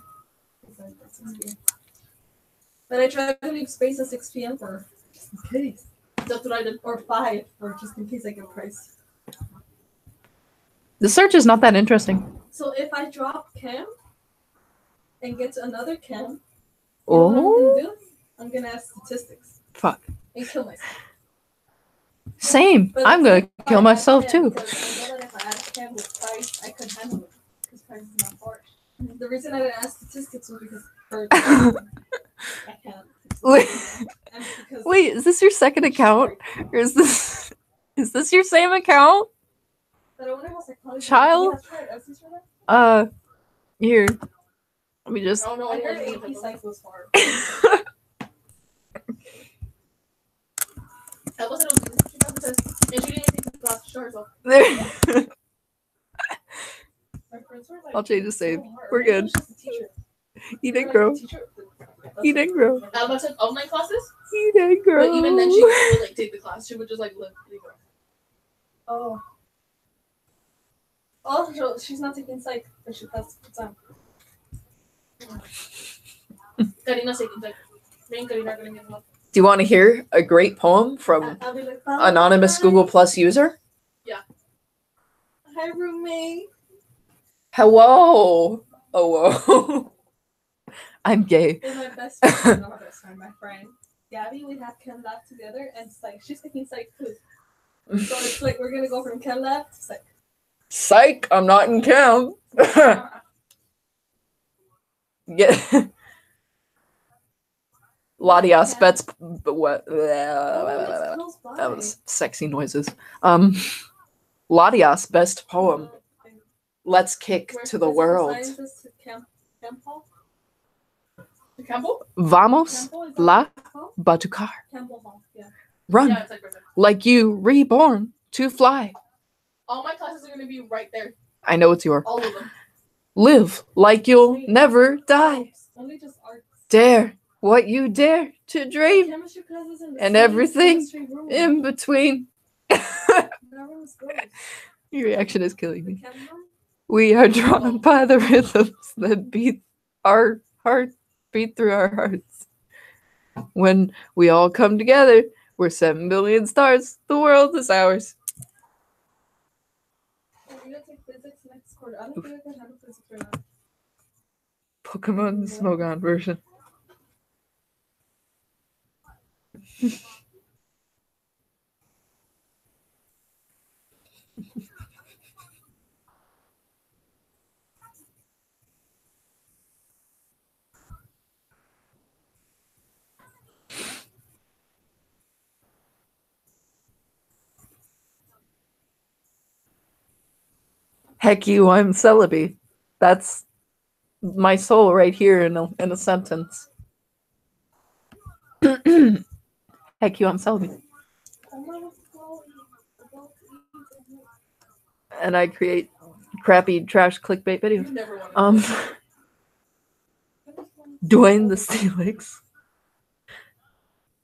But I try to leave space at six p m for just in case. That's what I did. Or five for just in case I get price. The search is not that interesting. So if I drop chem and get to another chem, oh. you know what I'm going to do? I'm gonna have statistics. Fuck. And kill myself. Same. But I'm gonna kill myself too. Because I know that if I add chem with price, I could handle it. Because price is not hard. The reason I didn't ask statistics was because birds, I can't. Wait, because Wait, is this your second account? Or is this is this your same account? But I wonder how psychology Child? Is. Uh here. Let me just I don't know what A P psych was for. I wasn't able to keep up with this. And she didn't even think about shores off. There I'll change the save. We're good. He didn't grow. He didn't grow. Out of online classes? He didn't grow. But even then, she would like take the class. She would just like live. Oh. Oh, she's not taking psych, but she passed the time. Karina's taking psych. Me and Karina are going to get one. Do you want to hear a great poem from anonymous Google Plus user? Yeah. Hi, roommate. Hello. Oh, whoa. I'm gay. You're my best friend, not my best friend, my friend. Gabby, we have chem lab together, and it's like, she's taking psych too. So it's like, we're going to go from chem lab to psych. Psych, I'm not in chem. Yeah. Latias, that's what? Oh, that was sexy noises. Um, Latias, best poem. Let's kick Where's to the world. To Camp Campbell? To Campbell? Vamos Campbell, la Campbell? Batucar. Campbell, yeah. Run. Yeah, like, like you reborn to fly. All my classes are going to be right there. I know it's yours. All of them. Live like you'll Wait, never die. Only just arts. Dare what you dare to dream. Chemistry classes and and everything in between. Your reaction is killing me. We are drawn by the rhythms that beat our heart, beat through our hearts. When we all come together, we're seven billion stars. The world is ours. Pokemon Smogon version. Heck you, I'm Celebi. That's my soul right here in a, in a sentence. Heck you, I'm Celebi. And I create crappy trash clickbait videos. Um, Dwayne the Steelix.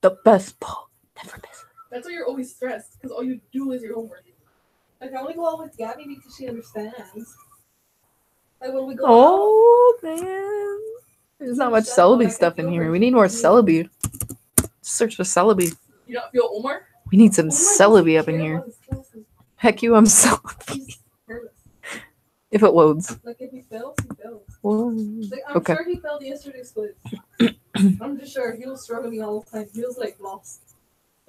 The best Paul never misses. That's why you're always stressed, because all you do is your homework. Like, I only go out with Gabby because she understands. Like, when we go Oh, out, man. There's not much Celebi stuff in here. We need more Celebi. Search for Celebi. You don't feel Omar? We need some Celebi up in here. Heck you, I'm Celebi. If it loads. Like, if he fails, he fails. Whoa. Like, I'm okay. sure he failed yesterday's quiz. I'm just sure he was struggling all the time. He was, like, lost.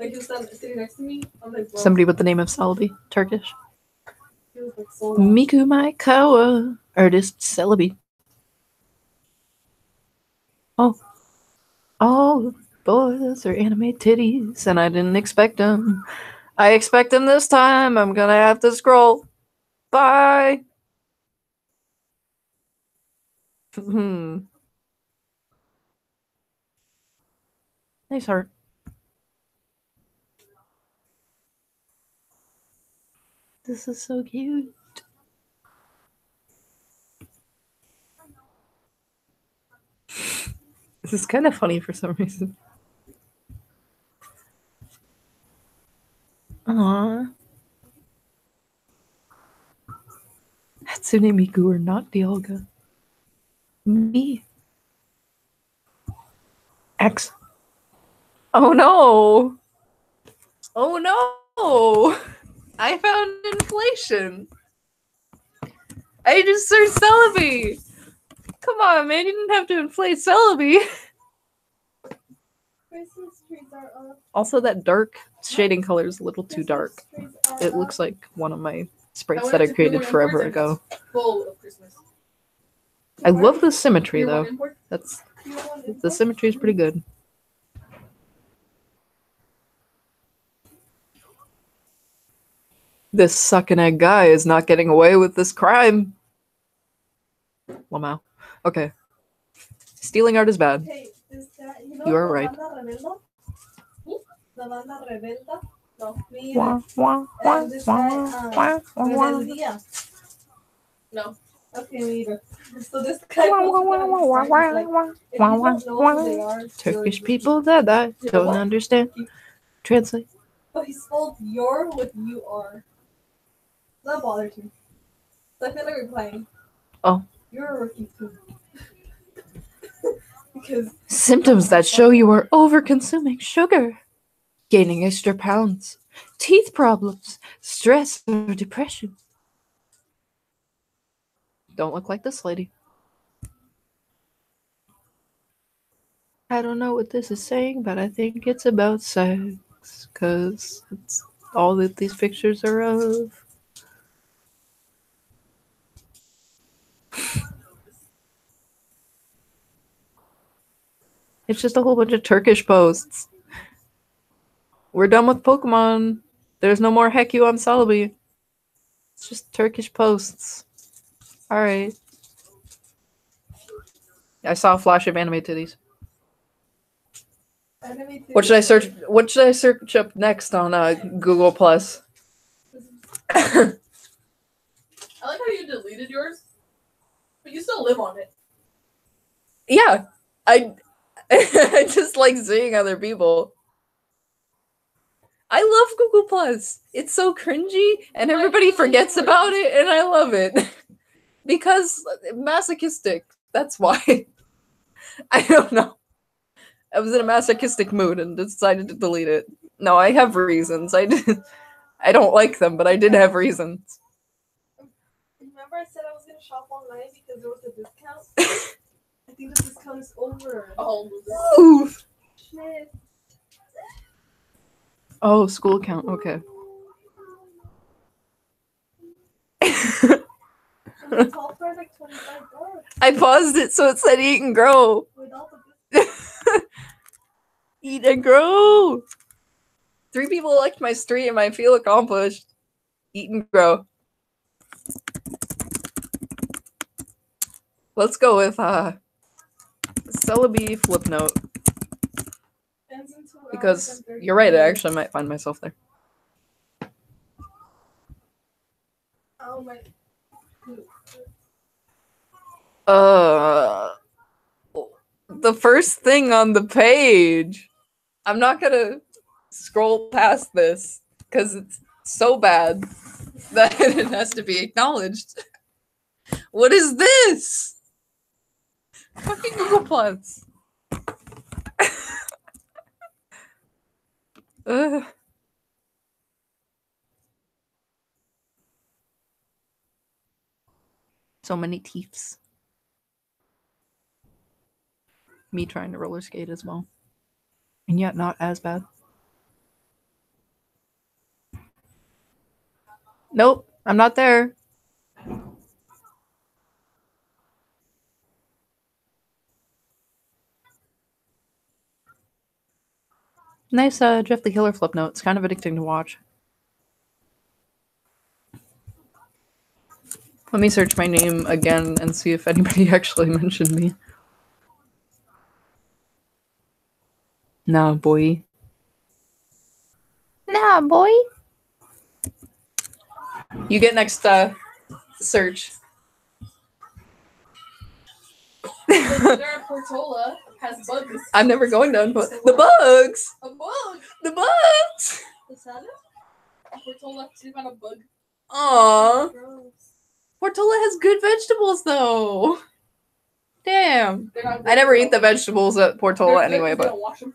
Like who's sitting next to me? I'm like, well, somebody with the name of Celebi, Turkish. Like so Miku Maekawa, artist Celebi. Oh, all boys are anime titties, and I didn't expect them. I expect them this time. I'm gonna have to scroll. Bye. Hmm. Nice heart. This is so cute. This is kind of funny for some reason. Aww. Hatsune Miku or not Dialga. Me. X. Oh no! Oh no! I found inflation. I just searched Celebi. Come on, man! You didn't have to inflate Celebi. Christmas trees are up. Also, that dark shading color is a little Christmas too dark. It looks like one of my sprites I that I created forever ago. Full of Christmas. I love the symmetry though. That's the symmetry is pretty good. This sucking egg guy is not getting away with this crime. Wow. Okay. Stealing art is bad. Hey, is that, you know, you are right. Wah, wah, wah, wah, wah, wah. No. Okay, neither. So this guy Turkish people that I don't understand. Translate. But he spelled your with you are. That bothers me. So I feel like we're playing. Oh. You're a rookie too. Because symptoms that show you are over-consuming sugar, gaining extra pounds, teeth problems, stress or depression. Don't look like this lady. I don't know what this is saying, but I think it's about sex, because it's all that these pictures are of. It's just a whole bunch of Turkish posts. We're done with Pokemon. There's no more Heck You on Celebi. It's just Turkish posts. Alright. I saw a flash of anime titties. Anime titties. What should I search what should I search up next on uh, Google Plus? I like how you deleted yours. But you still live on it. Yeah. I I just like seeing other people. I love Google Plus. It's so cringy and everybody forgets about it and I love it. Because masochistic, that's why. I don't know. I was in a masochistic mood and decided to delete it. No, I have reasons. I did, I don't like them, but I did have reasons. Remember I said I was going to shop online because there was a discount? I think the discount is over. Oh, oof. Shit. Oh, school count. Okay. I paused it so it said eat and grow. Eat and grow. Three people liked my stream. I feel accomplished. Eat and grow. Let's go with uh, Celebi Flipnote. Because you're right, I actually might find myself there. Oh my. Uh, the first thing on the page. I'm not gonna scroll past this because it's so bad that it has to be acknowledged. What is this? Fucking Google Plus. uh. So many teeths. Me trying to roller skate as well. And yet not as bad. Nope, I'm not there. Nice uh, Jeff the Killer Flipnote. It's kind of addicting to watch. Let me search my name again and see if anybody actually mentioned me. Nah, boy. Nah, boy. You get next uh, search. Portola has bugs. I'm never going down. But the bugs. A bug. The bugs. The salad. Portola is about a bug. Aww. Gross. Portola has good vegetables though. Damn. I never eat the vegetables at Portola anyway, but. Wash them.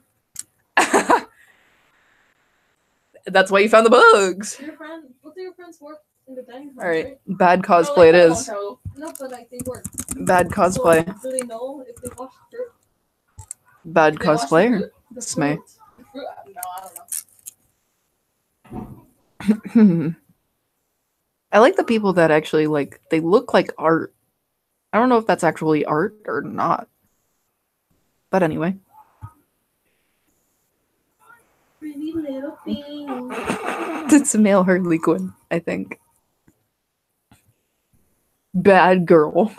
That's why you found the bugs. Your friend, both of your friends work in the dining room. All right, right? Bad cosplay no, like, it is. No, but like they work. Bad cosplay. So, do they know if they wash the fruit? Bad cosplayer. Smay. No, I don't know. I like the people that actually like. They look like art. I don't know if that's actually art or not. But anyway. Little thing. It's a male Harley Quinn, I think. Bad girl.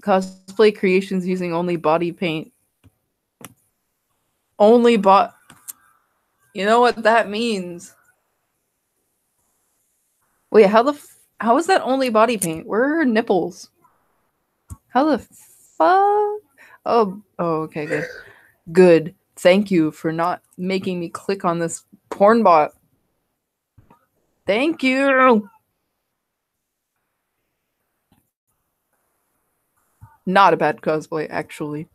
Cosplay creations using only body paint. Only bot. You know what that means? Wait, how the f how is that only body paint? Where are her nipples? How the fuck? Oh, oh, okay, good, good. Thank you for not making me click on this porn bot. Thank you. Not a bad cosplay, actually.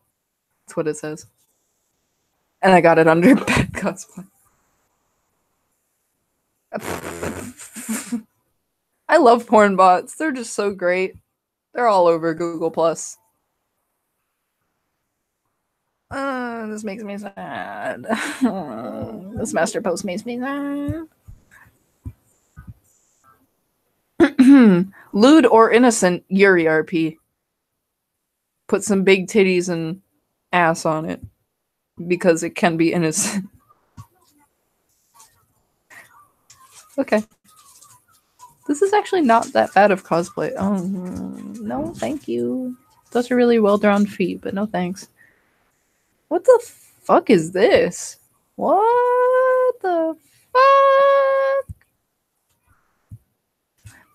That's what it says. And I got it under bad cosplay. I love porn bots. They're just so great. They're all over Google Plus. Uh, this makes me sad. This master post makes me sad. Lewd or innocent, Yuri R P. Put some big titties and ass on it. Because it can be innocent. Okay. This is actually not that bad of cosplay. Oh, no, thank you. Those are really well-drawn feet, but no thanks. What the fuck is this? What the fuck?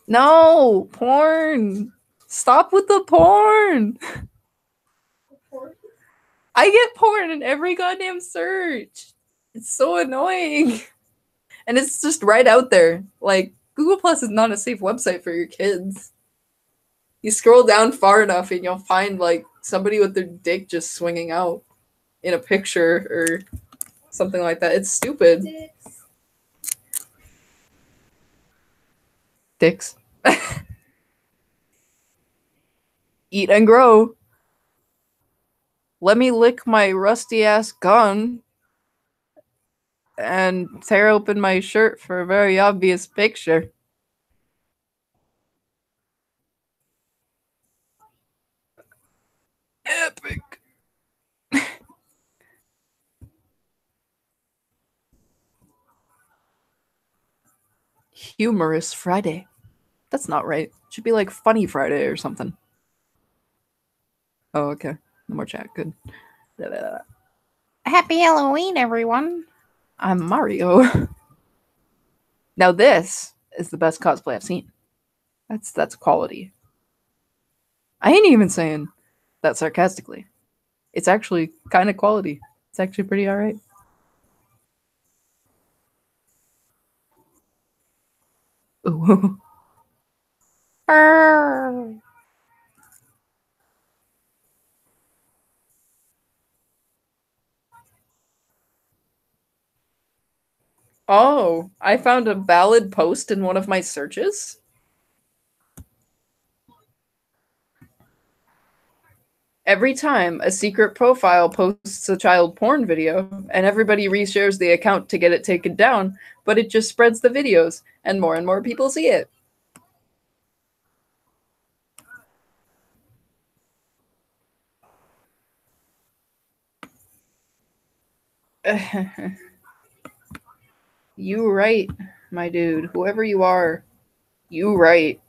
No! Porn! Stop with the porn! Porn? I get porn in every goddamn search! It's so annoying! And it's just right out there. Like, Google Plus is not a safe website for your kids. You scroll down far enough and you'll find, like, somebody with their dick just swinging out. In a picture or something like that. It's stupid. Dicks. Dicks. Eat and grow. Let me lick my rusty ass gun and tear open my shirt for a very obvious picture. Epic. Humorous Friday. That's not right. It should be like Funny Friday or something. Oh, okay. No more chat. Good. Da, da, da. Happy Halloween, everyone. I'm Mario. Now this is the best cosplay I've seen. That's that's quality. I ain't even saying that sarcastically. It's actually kind of quality. It's actually pretty all right. Ooh. Arr. Oh, I found a valid post in one of my searches. Every time a secret profile posts a child porn video and everybody reshares the account to get it taken down, but it just spreads the videos and more and more people see it. You right, my dude. Whoever you are, you right.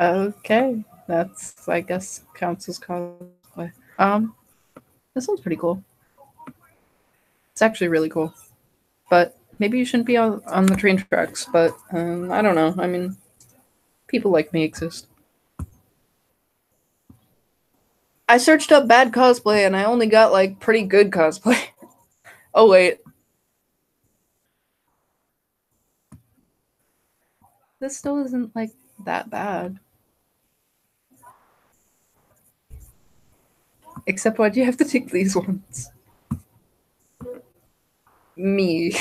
Okay, that's, I guess, counts as cosplay. Um, this one's pretty cool. It's actually really cool. But maybe you shouldn't be on, on the train tracks, but um, I don't know. I mean, people like me exist. I searched up bad cosplay and I only got, like, pretty good cosplay. Oh, wait. This still isn't, like, that bad. Except why do you have to take these ones? Me.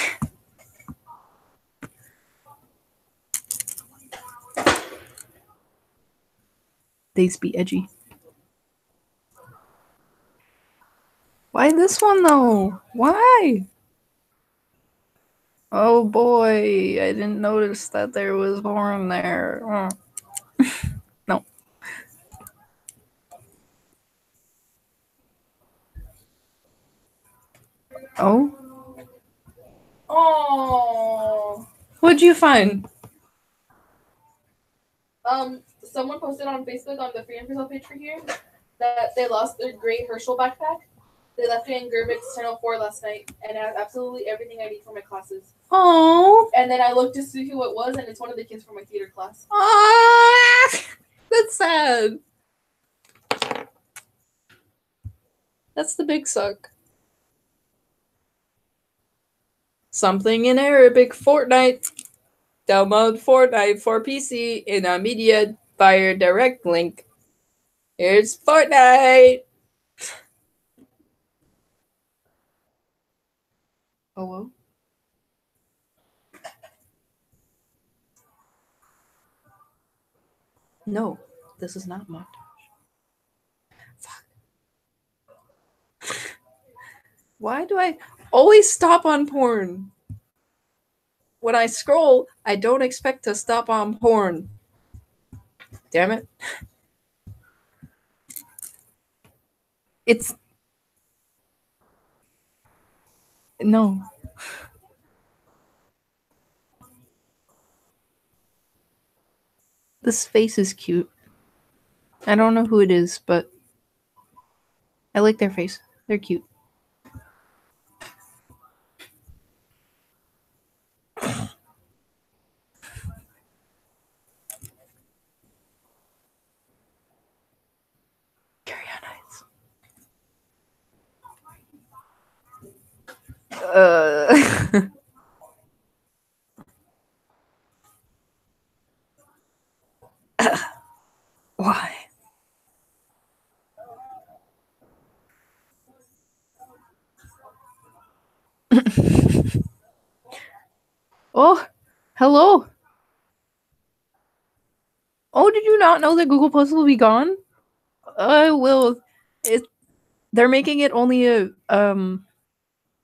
These be edgy. Why this one though? Why? Oh boy, I didn't notice that there was porn there. Oh. No. Oh? Oh. What'd you find? Um, someone posted on Facebook on the Freedom Yourself page for here that they lost their gray Herschel backpack. They left it in Gerbick's Channel four last night, and I have absolutely everything I need for my classes. Oh! And then I looked to see who it was, and it's one of the kids from my theater class. Oh! That's sad. That's the big suck. Something in Arabic, Fortnite. Download Fortnite for P C in a media via direct link. Here's Fortnite! Hello? No, this is not montage. Fuck. Why do I always stop on porn? When I scroll, I don't expect to stop on porn. Damn it. It's... No. This face is cute. I don't know who it is, but I like their face. They're cute. Uh, Why? Oh, hello. Oh, did you not know that Google Plus will be gone? I will. It. They're making it only a um.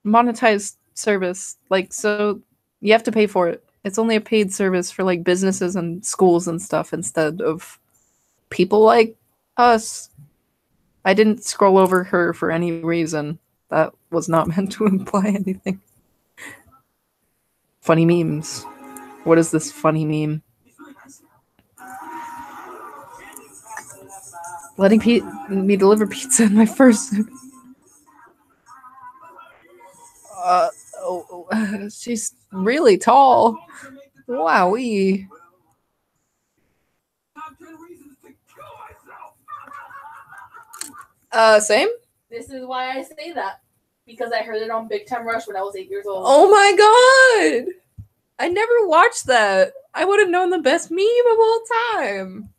monetized service, like, so you have to pay for it. It's only a paid service for, like, businesses and schools and stuff instead of people like us. I didn't scroll over her for any reason. That was not meant to imply anything. Funny memes. What is this funny meme? Letting Pete me deliver pizza in my fursuit. Uh, oh, oh, she's really tall. Wowee. Uh, same? This is why I say that. Because I heard it on Big Time Rush when I was eight years old. Oh my god! I never watched that. I would have known the best meme of all time.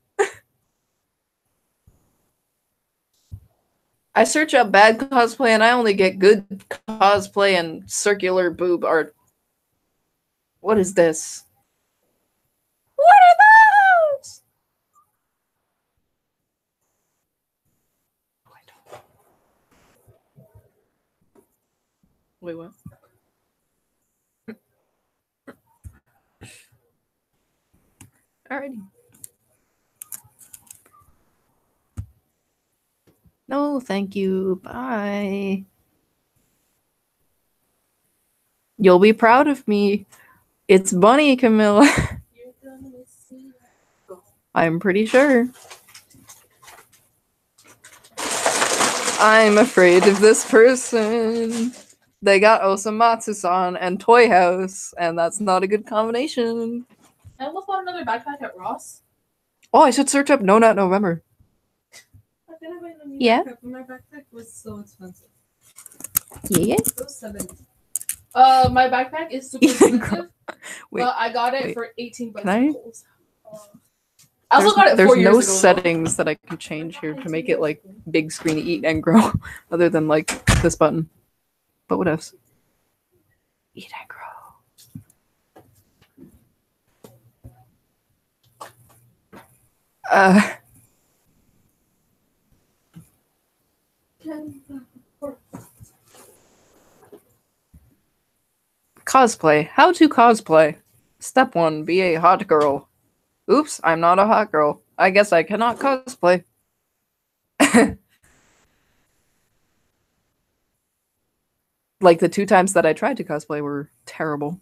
I search up bad cosplay and I only get good cosplay and circular boob art. What is this? What are those? Wait, what? Alrighty. No, thank you. Bye. You'll be proud of me. It's Bunny, Camilla. You're gonna see it. I'm pretty sure. I'm afraid of this person. They got Osamatsu-san and Toy House, and that's not a good combination. I almost bought another backpack at Ross. Oh, I should search up No Not November. I didn't buy the new yeah. Backpack, but my backpack was so expensive. Yeah. It was seven. Uh, my backpack is super expensive, wait, but I got it wait. for eighteen bucks. Can I? Uh, I also there's, got it there's four no years ago. settings that I can change here to make it like big screen eat and grow, other than like this button. But what else? Eat and grow. Uh. Cosplay. How to cosplay. Step one, be a hot girl. Oops, I'm not a hot girl. I guess I cannot cosplay. Like the two times that I tried to cosplay were terrible.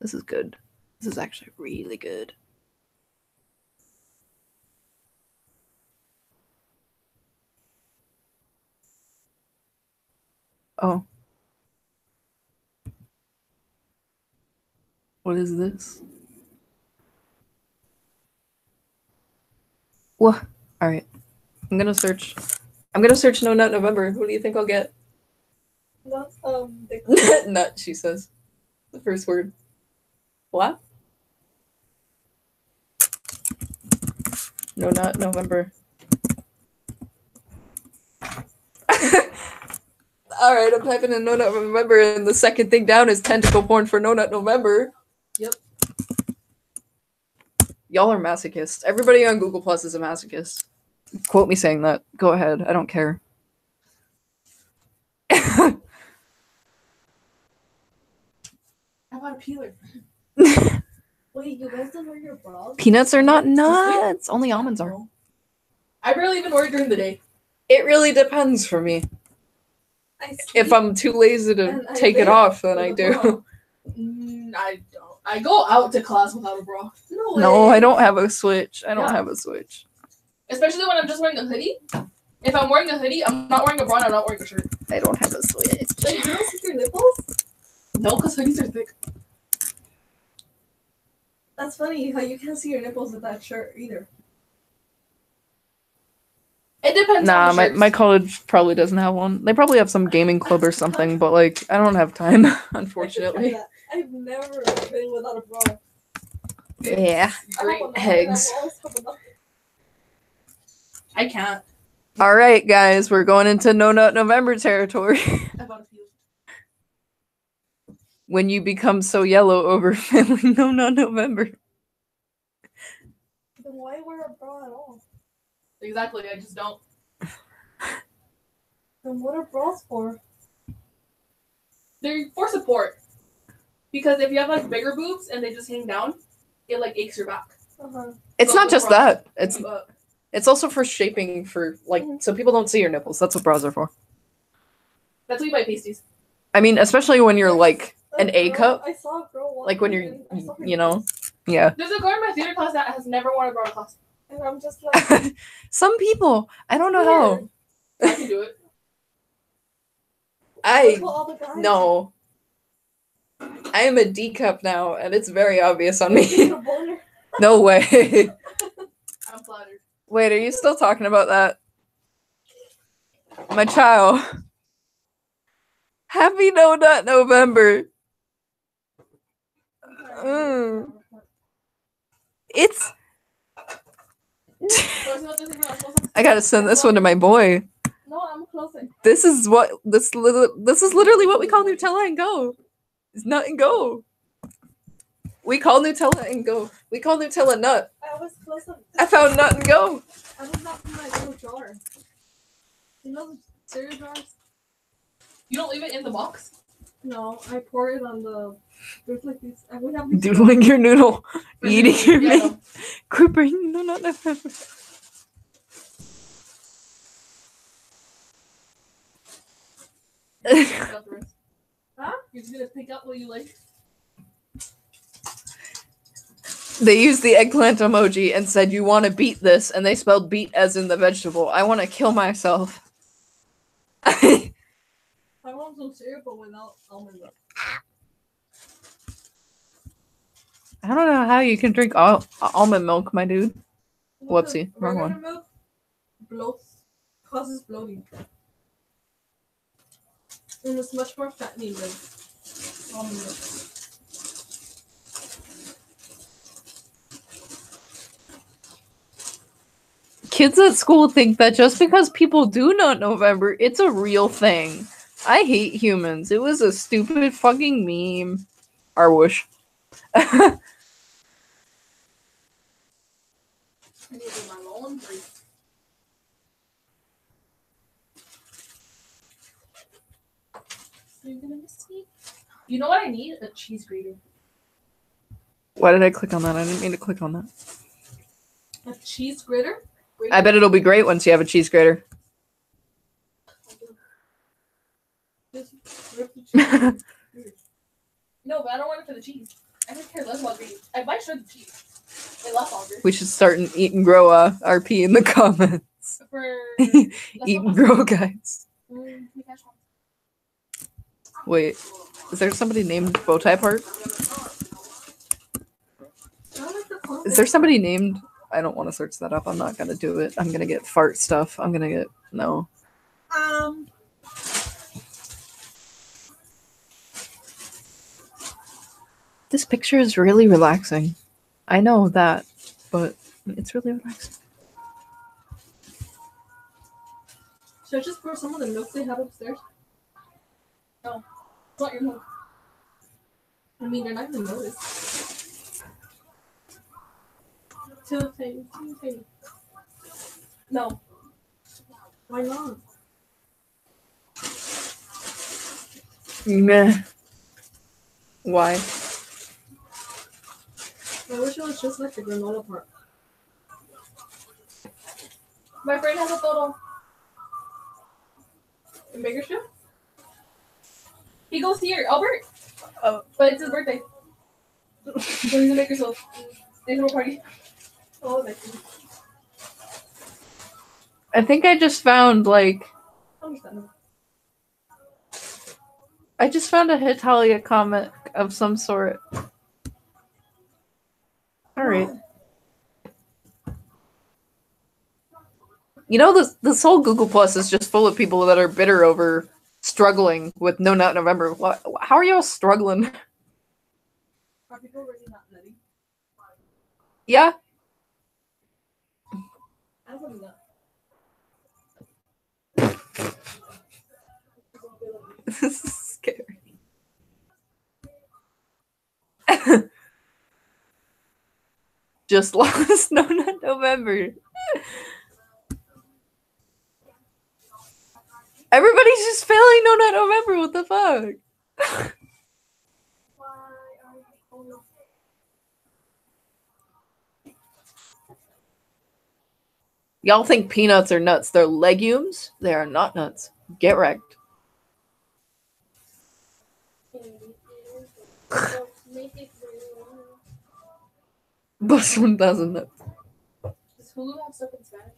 This is good. This is actually really good. Oh. What is this? Whoa. All right. I'm going to search. I'm going to search No Nut November. Who do you think I'll get? Not, um, nut, she says. The first word. What? No Nut November. All right, I'm typing in No Nut November, and the second thing down is tentacle porn for No Nut November. Yep. Y'all are masochists. Everybody on Google Plus is a masochist. Quote me saying that. Go ahead. I don't care. I want a peeler. Wait, you guys don't wear your bras? Peanuts are not nuts. Only almonds are. I barely even wear it during the day. It really depends for me. If I'm too lazy to take it off, then I do. Mm, I don't. I go out to class without a bra. No way. No, I don't have a switch. I don't yeah. have a switch. Especially when I'm just wearing a hoodie. If I'm wearing a hoodie, I'm not wearing a bra and I'm not wearing a shirt. I don't have a switch. Like, do you don't see your nipples? No, because hoodies are thick. That's funny how you can't see your nipples with that shirt either. It depends. Nah, on my my college probably doesn't have one. They probably have some gaming club or something, but like I don't have time, unfortunately. I've never been without a bra. Yeah, great eggs. I can't. All right, guys, we're going into No Nut November territory. When you become so yellow over family No Nut November. Then why wear a bra at all? Exactly, I just don't. Then what are bras for? They're for support. Because if you have like bigger boobs and they just hang down, it like aches your back. Uh-huh. It's so not just that. It's it's also for shaping for like mm-hmm. so people don't see your nipples. That's what bras are for. That's what you buy pasties. I mean, especially when you're like an A cup. I saw a girl once. Like when you're you know. Yeah. There's a girl in my theater class that has never worn a bra class. And I'm just like some people. I don't know how. I can do it. I no. I am a D cup now, and it's very obvious on me. No way. I'm flattered. Wait, are you still talking about that? My child. Happy No Nut November. Mm. It's I gotta send this one to my boy. No, I'm closing. This is what this li this is literally what we call Nutella and go. It's nut and go. We call Nutella and go. We call Nutella nut. I was close on this. I found nut and go. I was not in my little jar. You know the cereal jars? You don't leave it in the box? No, I pour it on the. There's like these. I would have these Doodling your noodle. Eating your meat. Cripping. No, no, no. Huh? You're just gonna pick up what you like? They used the eggplant emoji and said, you want to beat this? And they spelled beat as in the vegetable. I want to kill myself. I want some cereal, but without almond milk. I don't know how you can drink al almond milk, my dude. Look, whoopsie, wrong one. Milk bloats, causes bloating. And it's much more fattening than almond milk. Kids at school think that just because people do not November, it's a real thing. I hate humans. It was a stupid fucking meme. Arwoosh. I need to do my laundry. You're gonna miss me? You know what I need? A cheese grater. Why did I click on that? I didn't mean to click on that. A cheese grater? grater? I bet it'll be great once you have a cheese grater. Just rip the cheese. No, but I don't want it for the cheese. I don't care less about the cheese. I might show the cheese. I love longer. We should start an eat and grow uh, R P in the comments. For eat and grow guys. Mm, Wait, is there somebody named Bowtie Park? Is there somebody named... I don't want to search that up. I'm not going to do it. I'm going to get fart stuff. I'm going to get... No. Um. This picture is really relaxing. I know that, but it's really relaxing. Should I just pour some of the milk they have upstairs? No. It's not your milk. I mean, they're not even noticed. Two things, two things. No. Why not? Meh. Why? I wish it was just like the granola part. My friend has a photo. In Bakersfield? He goes here, Albert. Oh. But it's his birthday. So he's gonna make yourself. They have a party. Oh, nice. I think I just found like. I just found a Hitalia comic of some sort. All right. You know, this this whole Google Plus is just full of people that are bitter over. Struggling with No Nut November. What, how are y'all struggling? Are people really not nutty? Yeah. I don't want to nut. This is scary. Just lost No Nut November. Everybody's just failing No Nut November. What the fuck? Why are you oh no. Y'all think peanuts are nuts. They're legumes. They are not nuts. Get wrecked. Bust one thousand nuts. Does Hulu have stuff in Spanish?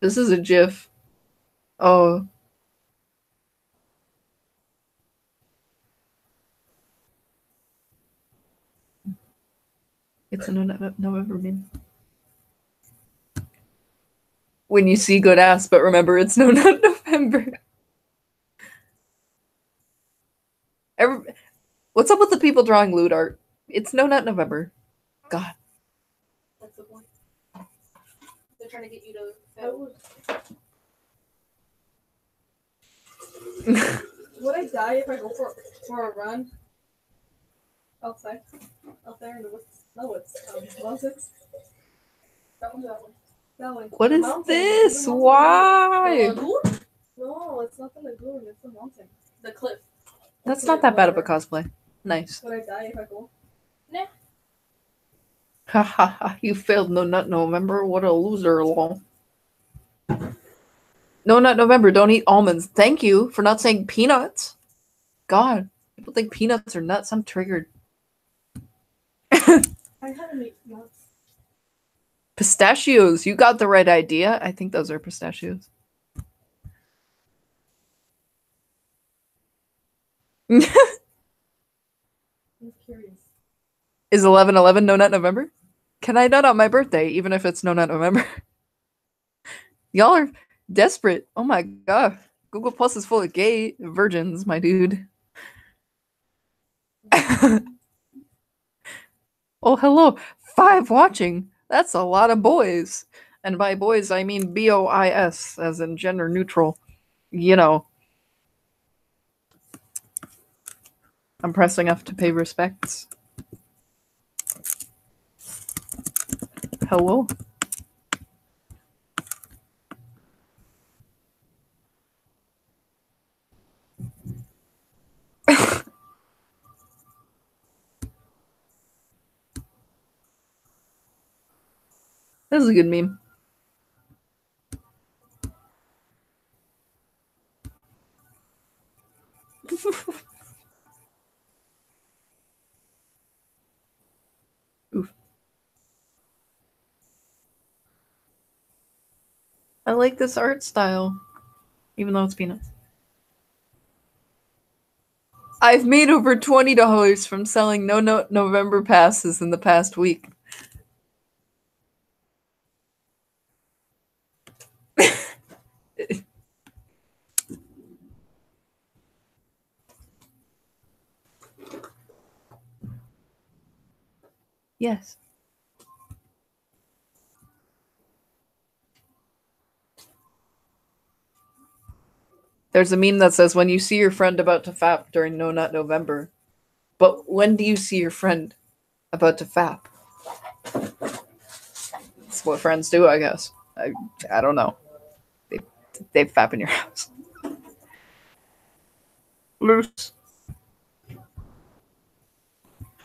This is a GIF. Oh. It's a November meme. When you see good ass, but remember it's no not November. Every What's up with the people drawing lewd art? It's no not November. God. That's the point. They're trying to get you to Would I die if I go for for a run outside, out there in the woods? No, it's um, that one, that one, that one. What is this? Why? No, it's not the lagoon. It's the mountain. The cliff. That's it's not that water. Bad of a cosplay. Nice. Would I die if I go? Nah. Ha ha ha! You failed No Nut November. What a loser, lol. No Nut November. Don't eat almonds. Thank you for not saying peanuts. God, people think peanuts are nuts. I'm triggered. I haven't eaten nuts. Pistachios. You got the right idea. I think those are pistachios. I'm curious. Is eleven eleven No Nut November? Can I nut on my birthday, even if it's No Nut November? Y'all are desperate. Oh my god. Google Plus is full of gay virgins, my dude. Oh, hello. Five watching. That's a lot of boys. And by boys, I mean B O I S, as in gender neutral. You know. I'm pressing F to pay respects. Hello? This is a good meme. Oof. I like this art style, even though it's peanuts. I've made over twenty dollars from selling No Nut November passes in the past week. Yes. There's a meme that says, when you see your friend about to fap during No Nut November. But when do you see your friend about to fap? That's what friends do, I guess. I, I don't know. They, they fap in your house. Loose.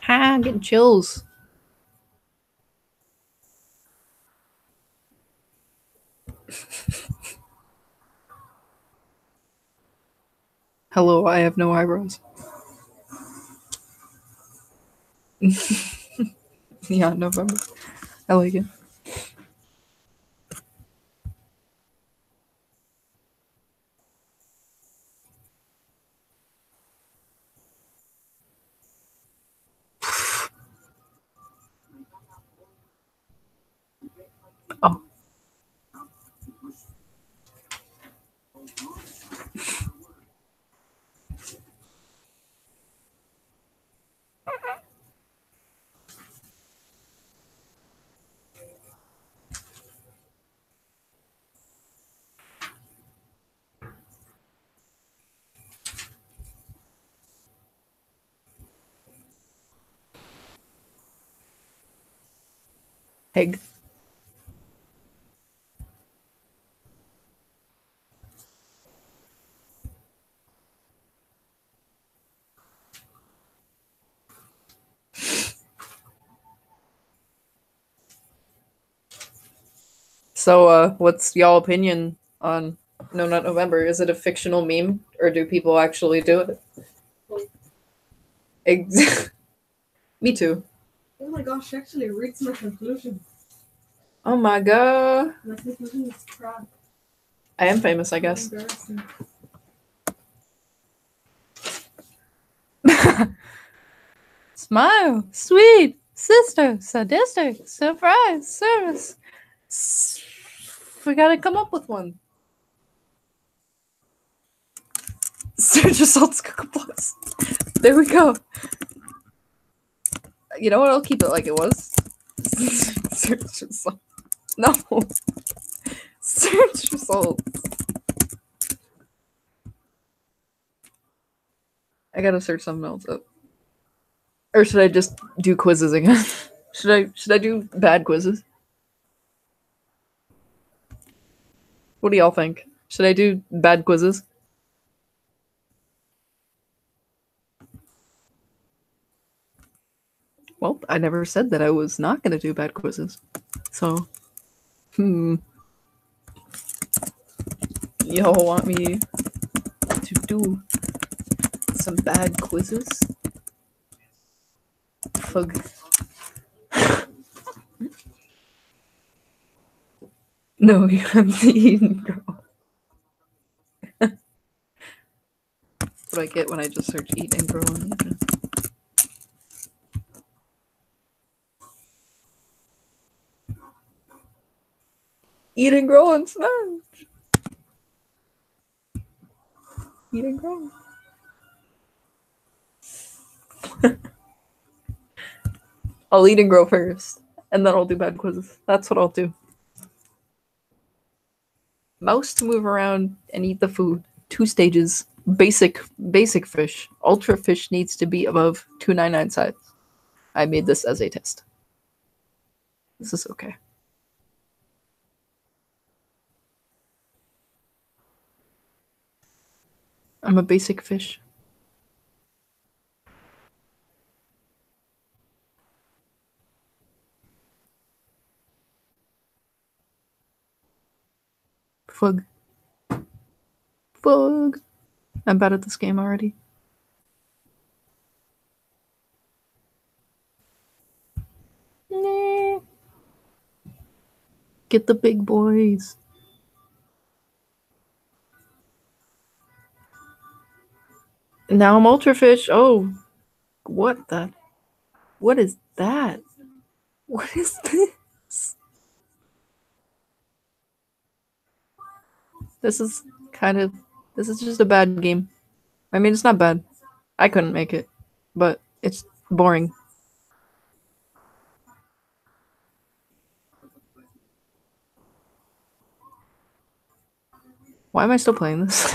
Ah, I'm getting chills. Hello, I have no eyebrows. Yeah, November. I like it. Oh. Pig. So, uh, what's y'all opinion on No Nut November? Is it a fictional meme, or do people actually do it? Ex Me too. Oh my gosh, actually reads my conclusion. Oh my god. My conclusion is crap. I am famous, I guess. Smile, sweet, sister, sadistic, surprise, service. We gotta come up with one. Search results, Google Plus. There we go. You know what? I'll keep it like it was. Search results. No. Search results. I gotta search something else up. Or should I just do quizzes again? should I should I do bad quizzes? What do y'all think? Should I do bad quizzes? Well, I never said that I was not going to do bad quizzes. So, hmm. Y'all want me to do some bad quizzes? Fug. No, you haven't eaten, girl. What do I get when I just search eat and grow on the internet? Eat and grow and smash. Eat and grow. I'll eat and grow first, and then I'll do bad quizzes. That's what I'll do. Mouse to move around and eat the food. Two stages. Basic, basic fish. Ultra fish needs to be above two ninety-nine size. I made this as a test. This is okay. I'm a basic fish. Fug. Fug. I'm bad at this game already. Nah. Get the big boys. Now I'm ultra fish. Oh, what the? What is that? What is this? This is kind of, this is just a bad game. I mean, it's not bad. I couldn't make it, but it's boring. Why am I still playing this?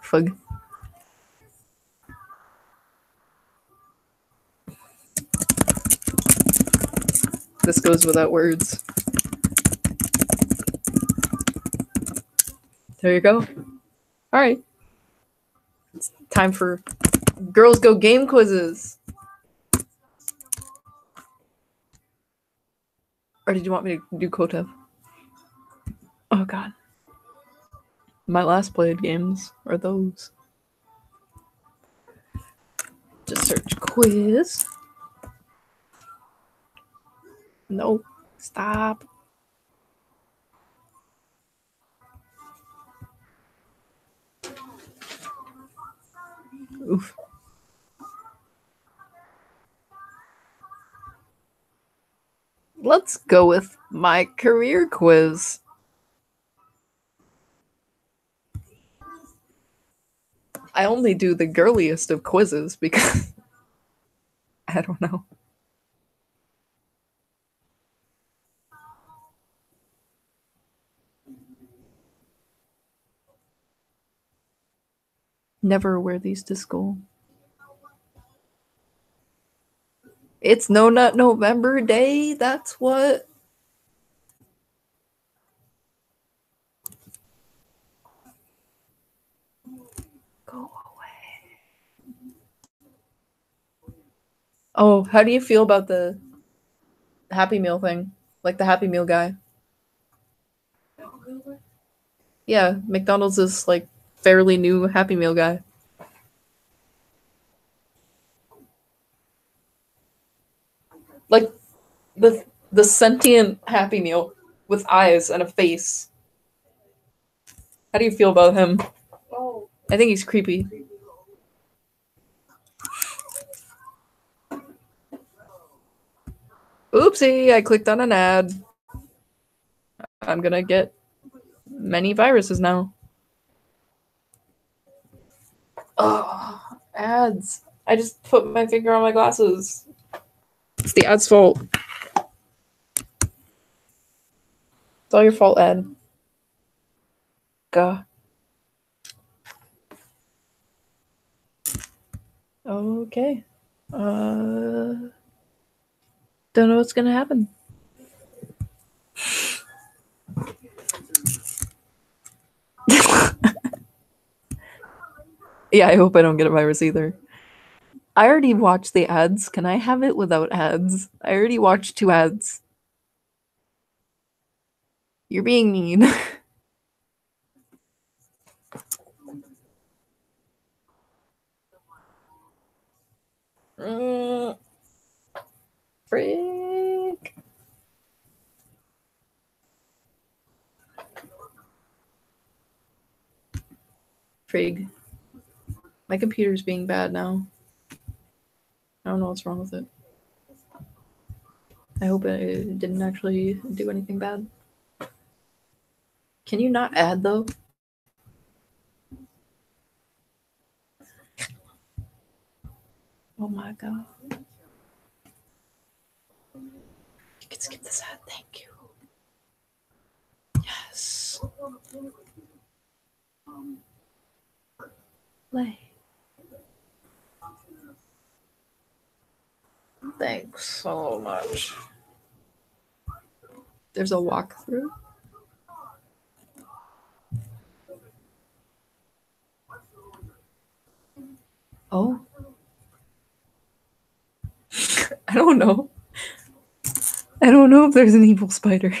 Fug. This goes without words. There you go. All right. It's time for Girls Go Game quizzes. Or did you want me to do Kotev? Oh, God. My last played games are those. Just search quiz. No. Stop. Oof. Let's go with my career quiz. I only do the girliest of quizzes because I don't know. Never wear these to school. It's No Nut November Day, that's what. Go away. Oh, how do you feel about the Happy Meal thing? Like the Happy Meal guy? Yeah, McDonald's is like fairly new Happy Meal guy. Like the the sentient Happy Meal with eyes and a face. How do you feel about him? Oh. I think he's creepy. Oopsie, I clicked on an ad. I'm gonna get many viruses now. Oh, ads. I just put my finger on my glasses. It's the ad's fault. It's all your fault, ad. Gah. Okay. Uh, don't know what's gonna happen. Yeah, I hope I don't get a virus either. I already watched the ads. Can I have it without ads? I already watched two ads. You're being mean. Mm. Freak. Frig. My computer's being bad now. I don't know what's wrong with it. I hope it didn't actually do anything bad. Can you not add though? Oh my god. You can skip this ad, thank you. Yes. Play. Thanks so much. There's a walkthrough. Oh. I don't know. I don't know if there's an evil spider.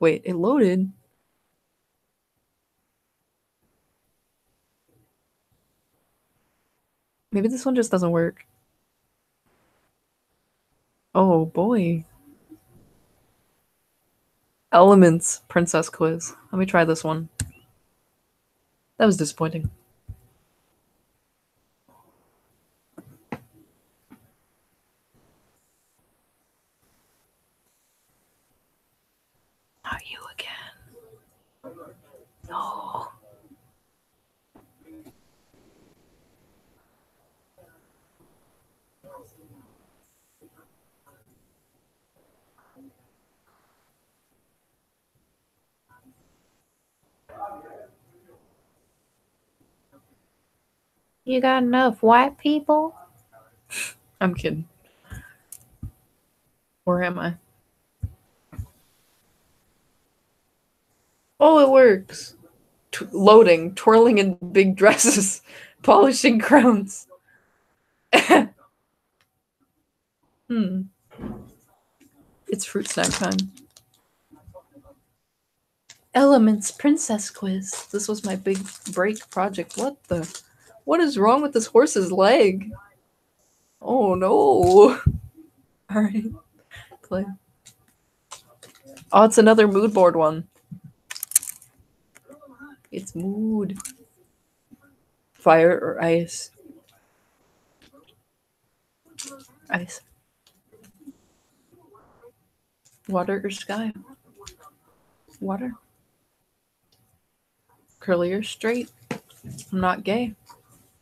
Wait, it loaded. Maybe this one just doesn't work. Oh boy. Elements princess quiz. Let me try this one. That was disappointing. Not you again. No. You got enough white people? I'm kidding. Where am I? Oh, it works. T loading, twirling in big dresses, polishing crowns. Hmm. It's fruit snack time. Elements princess quiz. This was my big break project. What the... What is wrong with this horse's leg? Oh no. Alright. Play. Oh, it's another mood board one. It's mood. Fire or ice? Ice. Water or sky? Water. Curly or straight? I'm not gay.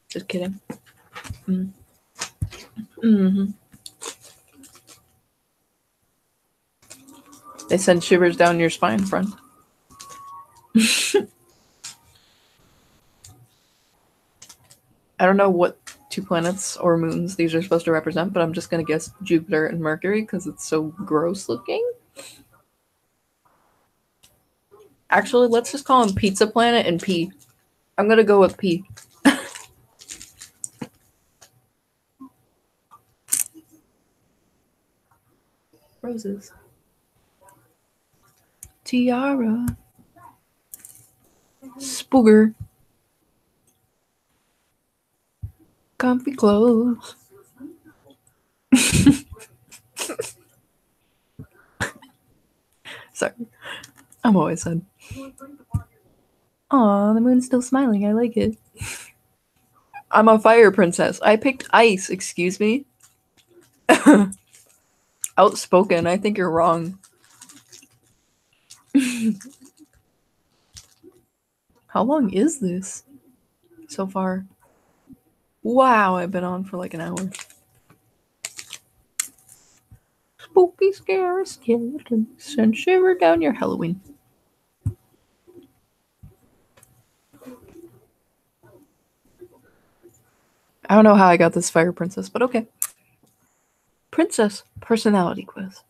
Just kidding. Mm. Mm-hmm. They send shivers down your spine, friend. I don't know what two planets or moons these are supposed to represent, but I'm just going to guess Jupiter and Mercury because it's so gross looking. Actually, let's just call them Pizza Planet and P. I'm going to go with P. Roses. Tiara. Spooger. Comfy clothes. Sorry. I'm always sad. Aw, the moon's still smiling. I like it. I'm a fire princess. I picked ice. Excuse me? Outspoken, I think you're wrong. How long is this so far? Wow, I've been on for like an hour. Spooky, scary skeletons and shiver down your Halloween. I don't know how I got this fire princess, but okay. Princess personality quiz.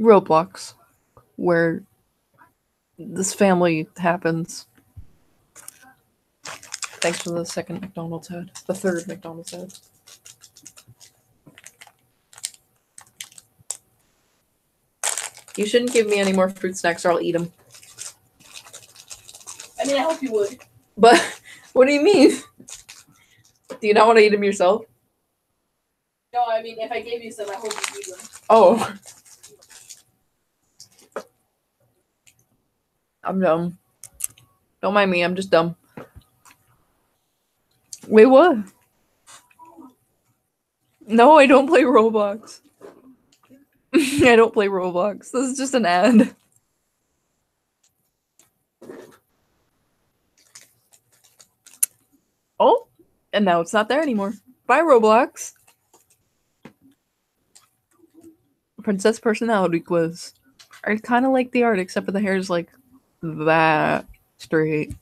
Roblox, where this family happens. Thanks for the second McDonald's ad. The third McDonald's ad. You shouldn't give me any more fruit snacks or I'll eat them. I mean, I hope you would. But what do you mean? Do you not want to eat them yourself? No, I mean, if I gave you some, I hope you eat them. Oh. I'm dumb. Don't mind me, I'm just dumb. Wait, what? No, I don't play Roblox. I don't play Roblox. This is just an ad. Oh, and now it's not there anymore. Bye, Roblox. Princess personality quiz. I kind of like the art, except for the hair is like that straight.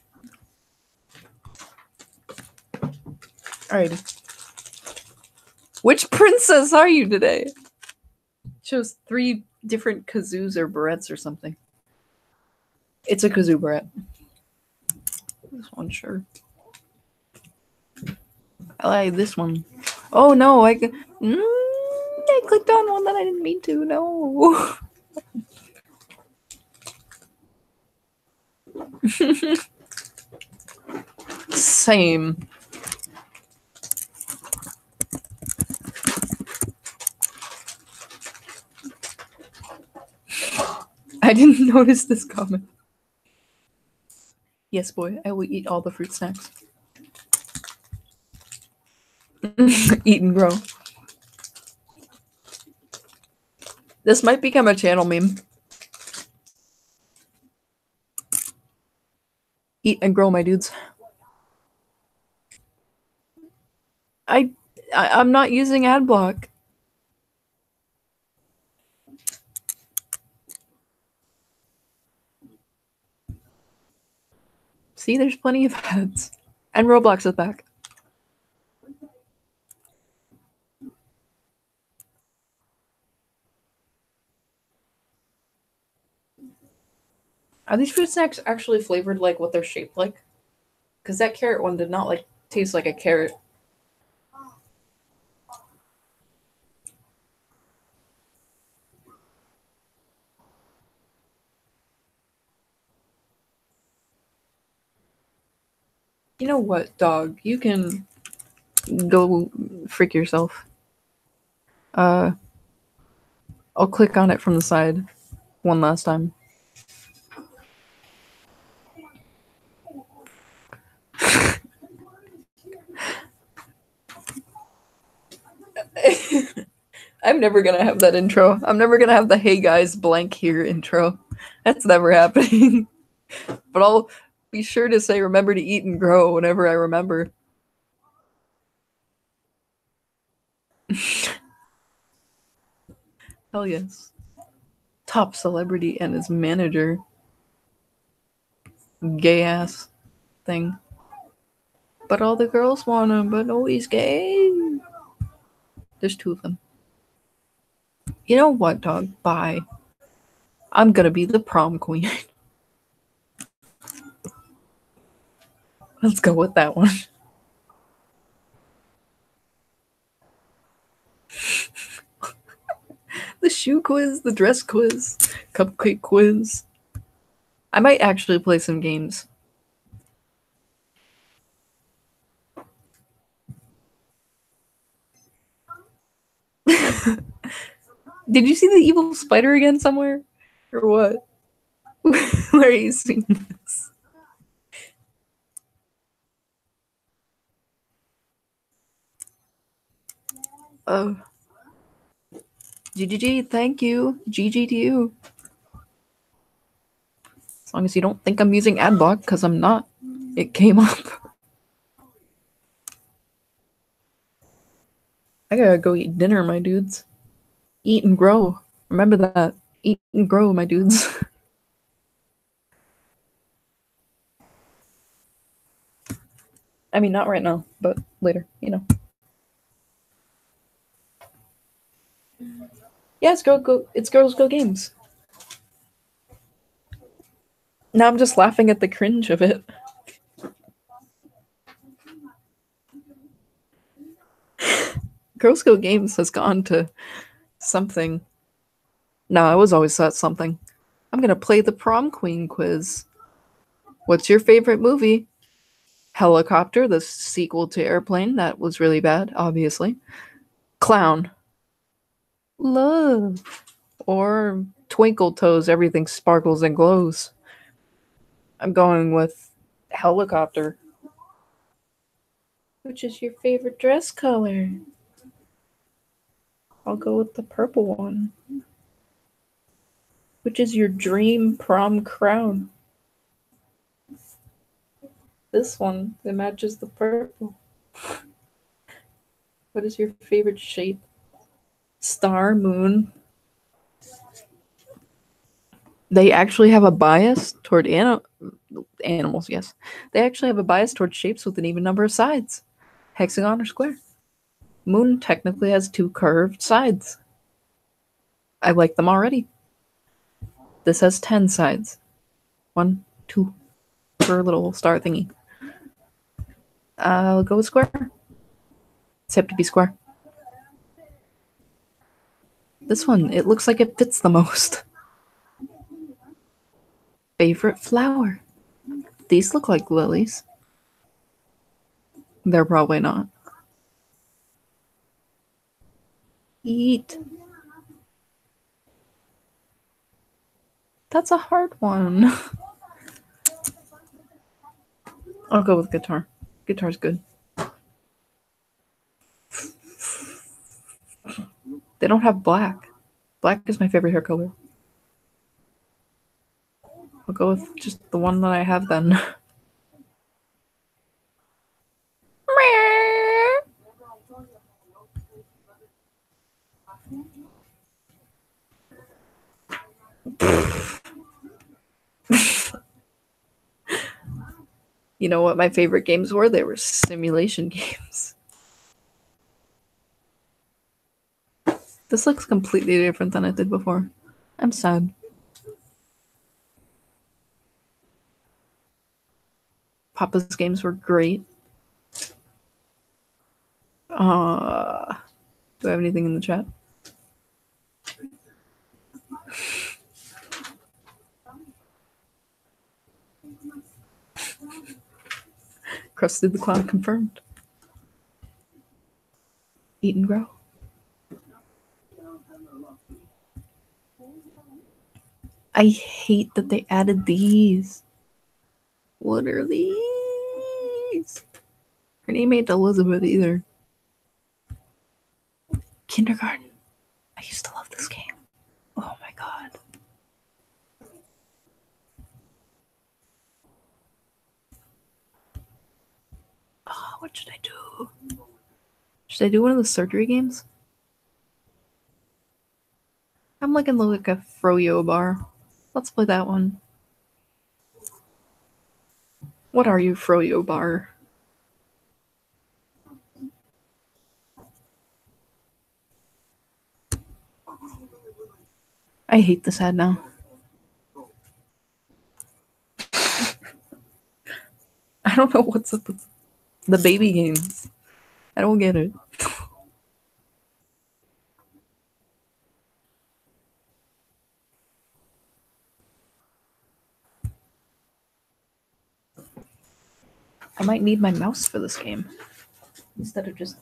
Alright. Which princess are you today? Shows three different kazoos or barrettes or something. It's a kazoo barrette. This one, sure. I like this one. Oh no, I, mm, I clicked on one that I didn't mean to. No. Same. I didn't notice this comment. Yes, boy, I will eat all the fruit snacks. Eat and grow. This might become a channel meme. Eat and grow, my dudes. I, I I'm not using Adblock. See, there's plenty of ads. And Roblox is back. Are these fruit snacks actually flavored like what they're shaped like? Because that carrot one did not like taste like a carrot. You know what, dog? You can go freak yourself. Uh, I'll click on it from the side one last time. I'm never gonna have that intro. I'm never gonna have the "Hey guys, blank here" intro. That's never happening. But I'll be sure to say, remember to eat and grow whenever I remember. Hell yes. Top celebrity and his manager. Gay ass thing. But all the girls want him, but no, he's gay. There's two of them. You know what, dog? Bye. I'm gonna be the prom queen. Let's go with that one. The shoe quiz, the dress quiz, cupcake quiz. I might actually play some games. Did you see the evil spider again somewhere? Or what? Where are you seeing this? Oh. G G G, thank you. G G to you. As long as you don't think I'm using Adblock, because I'm not. It came up. I gotta go eat dinner, my dudes. Eat and grow. Remember that. Eat and grow, my dudes. I mean, not right now, but later, you know. Yeah, it's go go. It's Girls Go Games. Now I'm just laughing at the cringe of it. Girls Go Games has gone to something. No, I was always at something. I'm gonna play the prom queen quiz. What's your favorite movie? Helicopter, the sequel to Airplane. That was really bad, obviously. Clown. Love. Or Twinkle Toes, everything sparkles and glows. I'm going with Helicopter. Which is your favorite dress color? I'll go with the purple one. Which is your dream prom crown? This one that matches the purple. What is your favorite shape? Star, moon. They actually have a bias toward ani animals, yes. They actually have a bias toward shapes with an even number of sides. Hexagon or square. Moon technically has two curved sides. I like them already. This has ten sides. One, two, per little star thingy. I'll go with square. Except to be square. This one, it looks like it fits the most. Favorite flower. These look like lilies. They're probably not. Eat. That's a hard one. I'll go with guitar. Guitar's good. They don't have black. Black is my favorite hair color. I'll go with just the one that I have then. You know what my favorite games were? They were simulation games. This looks completely different than I did before. I'm sad. Papa's games were great. Uh, do I have anything in the chat? Krusty the Clown confirmed. Eat and grow. I hate that they added these. What are these? Her name ain't Elizabeth either. Kindergarten. I used to love this game. Oh my god. Oh, what should I do? Should I do one of the surgery games? I'm looking like a froyo bar. Let's play that one. What are you, froyo bar? I hate this ad now. I don't know what's up with the baby games. I don't get it. I might need my mouse for this game instead of just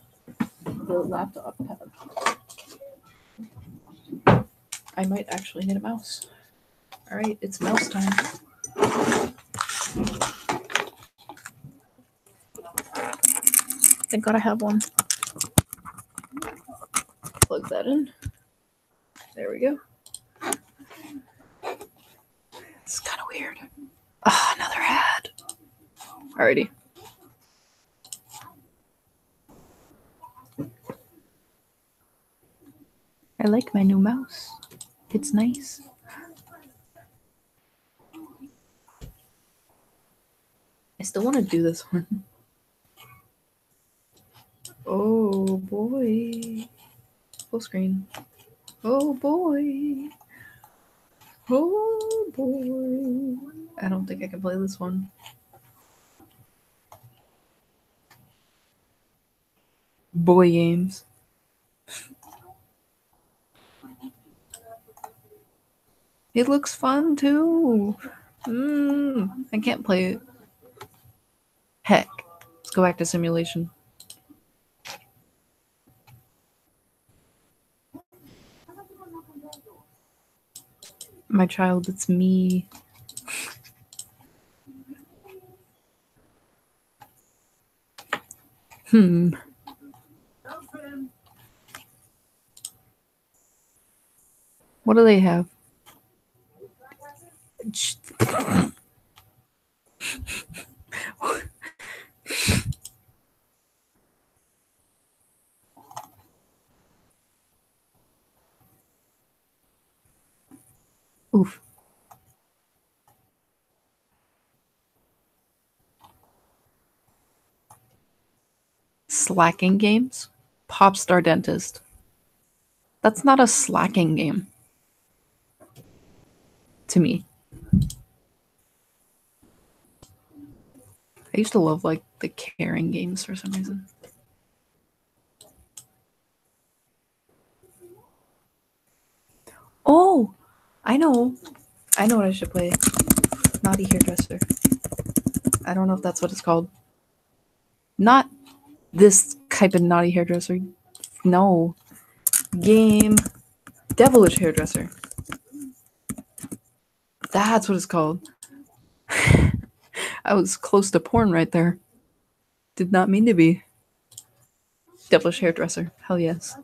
the laptop pad. I might actually need a mouse. All right, it's mouse time. Thank God I have one. Plug that in. There we go. It's kind of weird. Ah, oh, another ad. Alrighty. I like my new mouse. It's nice. I still want to do this one. Oh boy. Full screen. Oh boy. Oh boy. I don't think I can play this one. Boy games. It looks fun too. Mm, I can't play it. Heck. Let's go back to simulation. My child, it's me. Hmm. What do they have? Oof. Slacking games? Popstar Dentist. That's not a slacking game. To me. I used to love like the caring games for some reason. Oh, I know. I know what I should play. Naughty Hairdresser. I don't know if that's what it's called. Not this type of Naughty Hairdresser. No. Game Devilish Hairdresser. That's what it's called. I was close to porn right there. Did not mean to be. Devilish Hairdresser. Hell yes.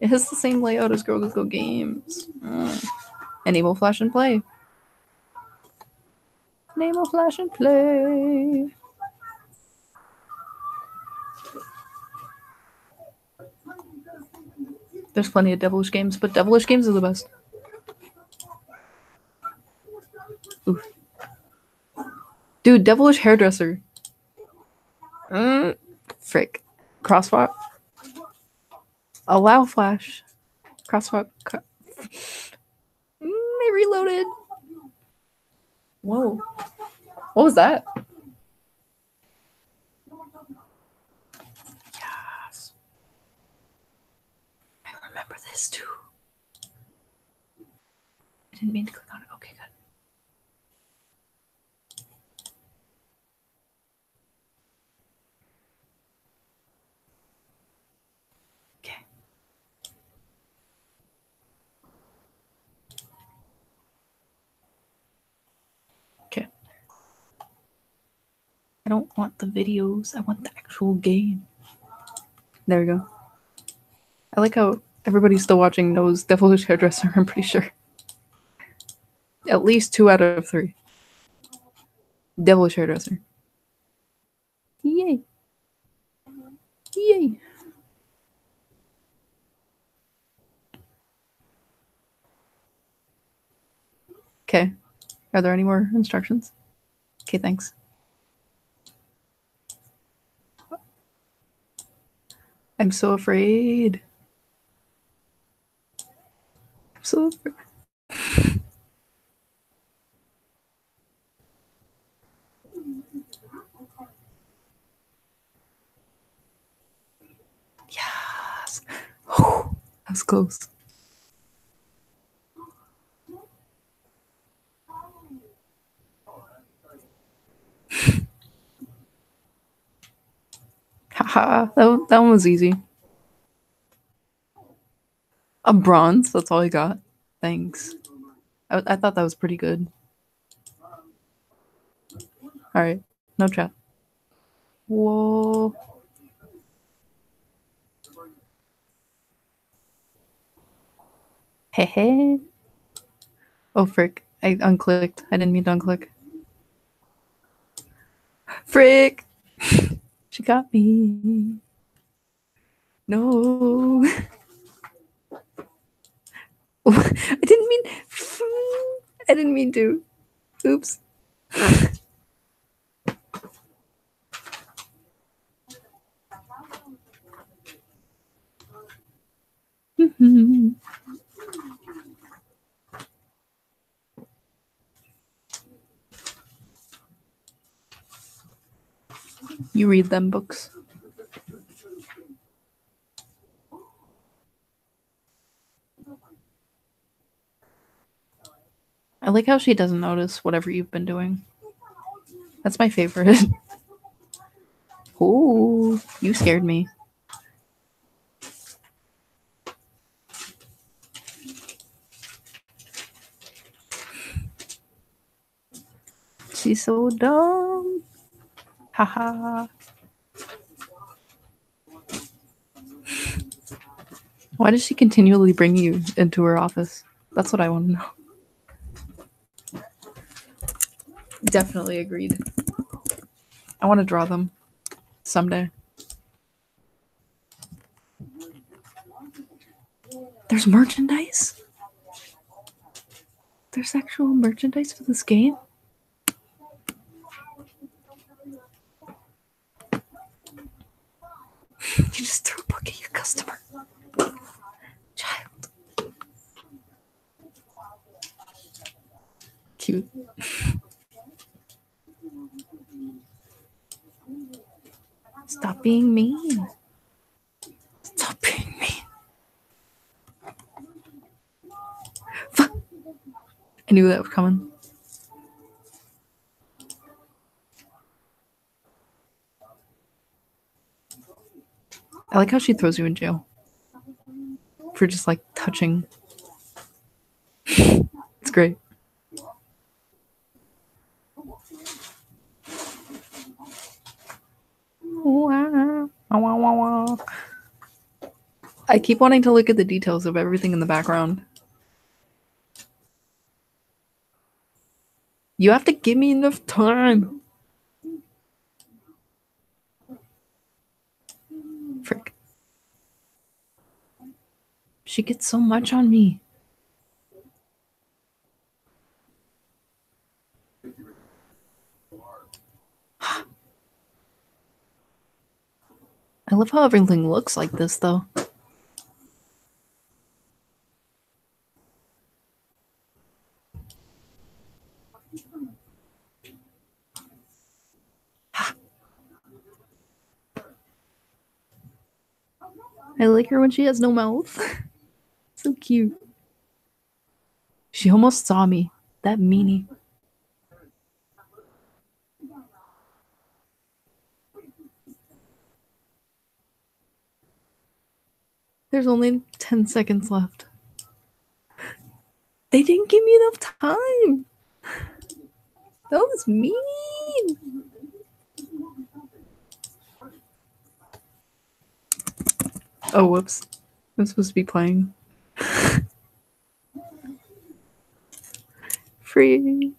It has the same layout as Girls Go Games. Uh, enable Flash and Play. Enable Flash and Play. There's plenty of Devilish games, but Devilish games are the best. Oof. Dude, Devilish Hairdresser. Mm, frick. Crosswalk. Allow Flash. Crosswalk. Cro mm, it reloaded. Whoa. What was that? Yes. I remember this too. I didn't mean to click on it. Okay, good. I don't want the videos, I want the actual game. There we go. I like how everybody still watching knows Devilish Hairdresser, I'm pretty sure. At least two out of three. Devilish Hairdresser. Yay. Yay. Okay. Are there any more instructions? Okay, thanks. I'm so afraid. I'm so afraid. Yes. Oh, that was close. Haha, that, that one was easy. A bronze, that's all I got. Thanks. I, I thought that was pretty good. Alright, no chat. Whoa. Hey, hey. Oh, frick. I unclicked. I didn't mean to unclick. Frick! She got me. No. I didn't mean. I didn't mean to. Oops. You read them books. I like how she doesn't notice whatever you've been doing. That's my favorite. Ooh, you scared me. She's so dumb. Haha. Why does she continually bring you into her office? That's what I want to know. Definitely agreed. I want to draw them someday. There's merchandise? There's actual merchandise for this game? You just threw a book at your customer. Child. Cute. Stop being mean. Stop being mean. Fuck. I knew that was coming. I like how she throws you in jail for just like touching. It's great. I keep wanting to look at the details of everything in the background. You have to give me enough time. Frick. She gets so much on me. I love how everything looks like this, though. I like her when she has no mouth. So cute. She almost saw me. That meanie. There's only ten seconds left. They didn't give me enough time. That was mean. Oh, whoops. I'm supposed to be playing. Freak.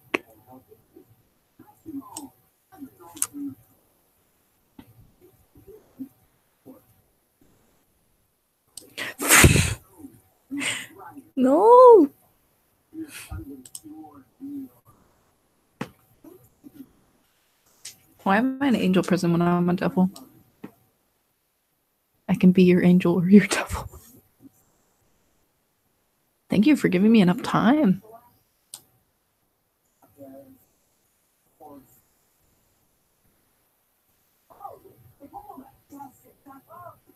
No. Why am I an angel person when I'm a devil? I can be your angel or your devil. Thank you for giving me enough time.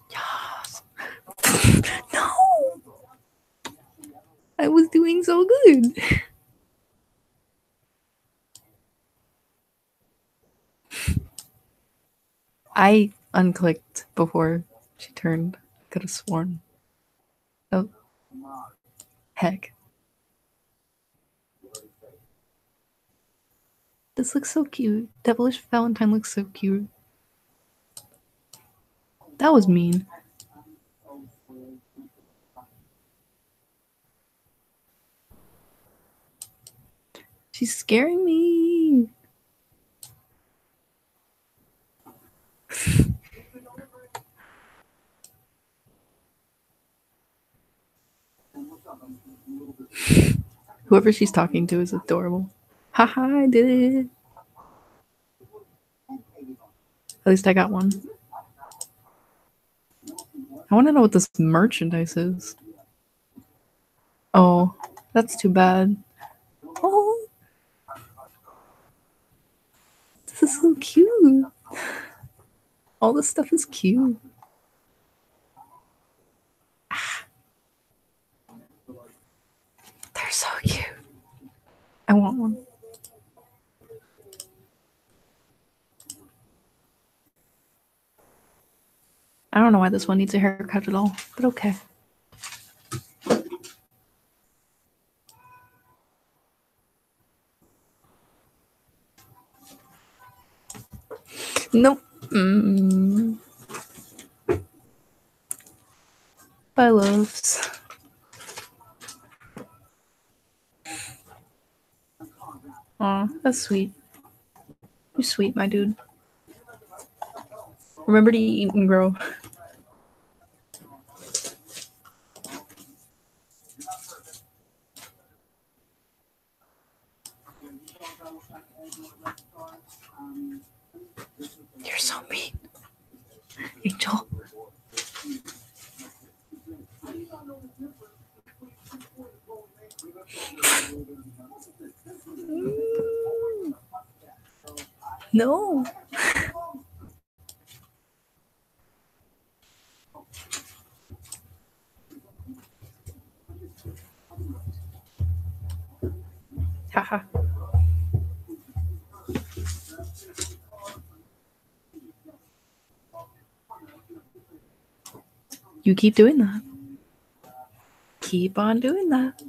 Yes. No. I was doing so good. I unclicked before she turned. Could have sworn. Oh. Heck. This looks so cute. Devilish Valentine looks so cute. That was mean. She's scaring me. Whoever she's talking to is adorable. Haha, I did it. At least I got one. I want to know what this merchandise is. Oh, that's too bad. Oh. This is so cute. All this stuff is cute. Ah. They're so cute. I want one. I don't know why this one needs a haircut at all, but okay. Nope. Mm-mm. Bye, loves. Aw, that's sweet. You're sweet, my dude. Remember to eat and grow. You're so mean, Angel. No. Haha. You keep doing that. Keep on doing that.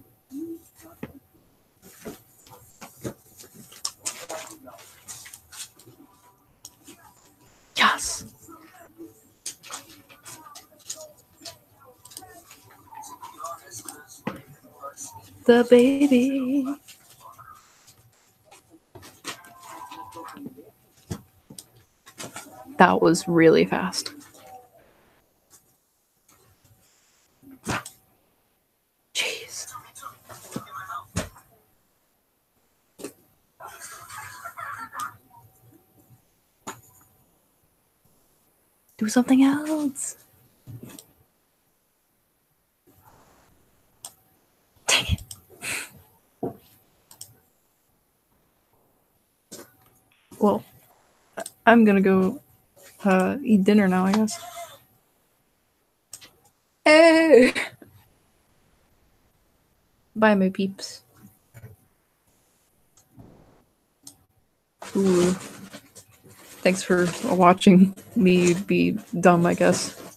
Yes. The baby. That was really fast. Do something else. Dang it. Well, I'm gonna go uh, eat dinner now, I guess. Hey! Bye, my peeps. Ooh. Thanks for watching me be dumb, I guess.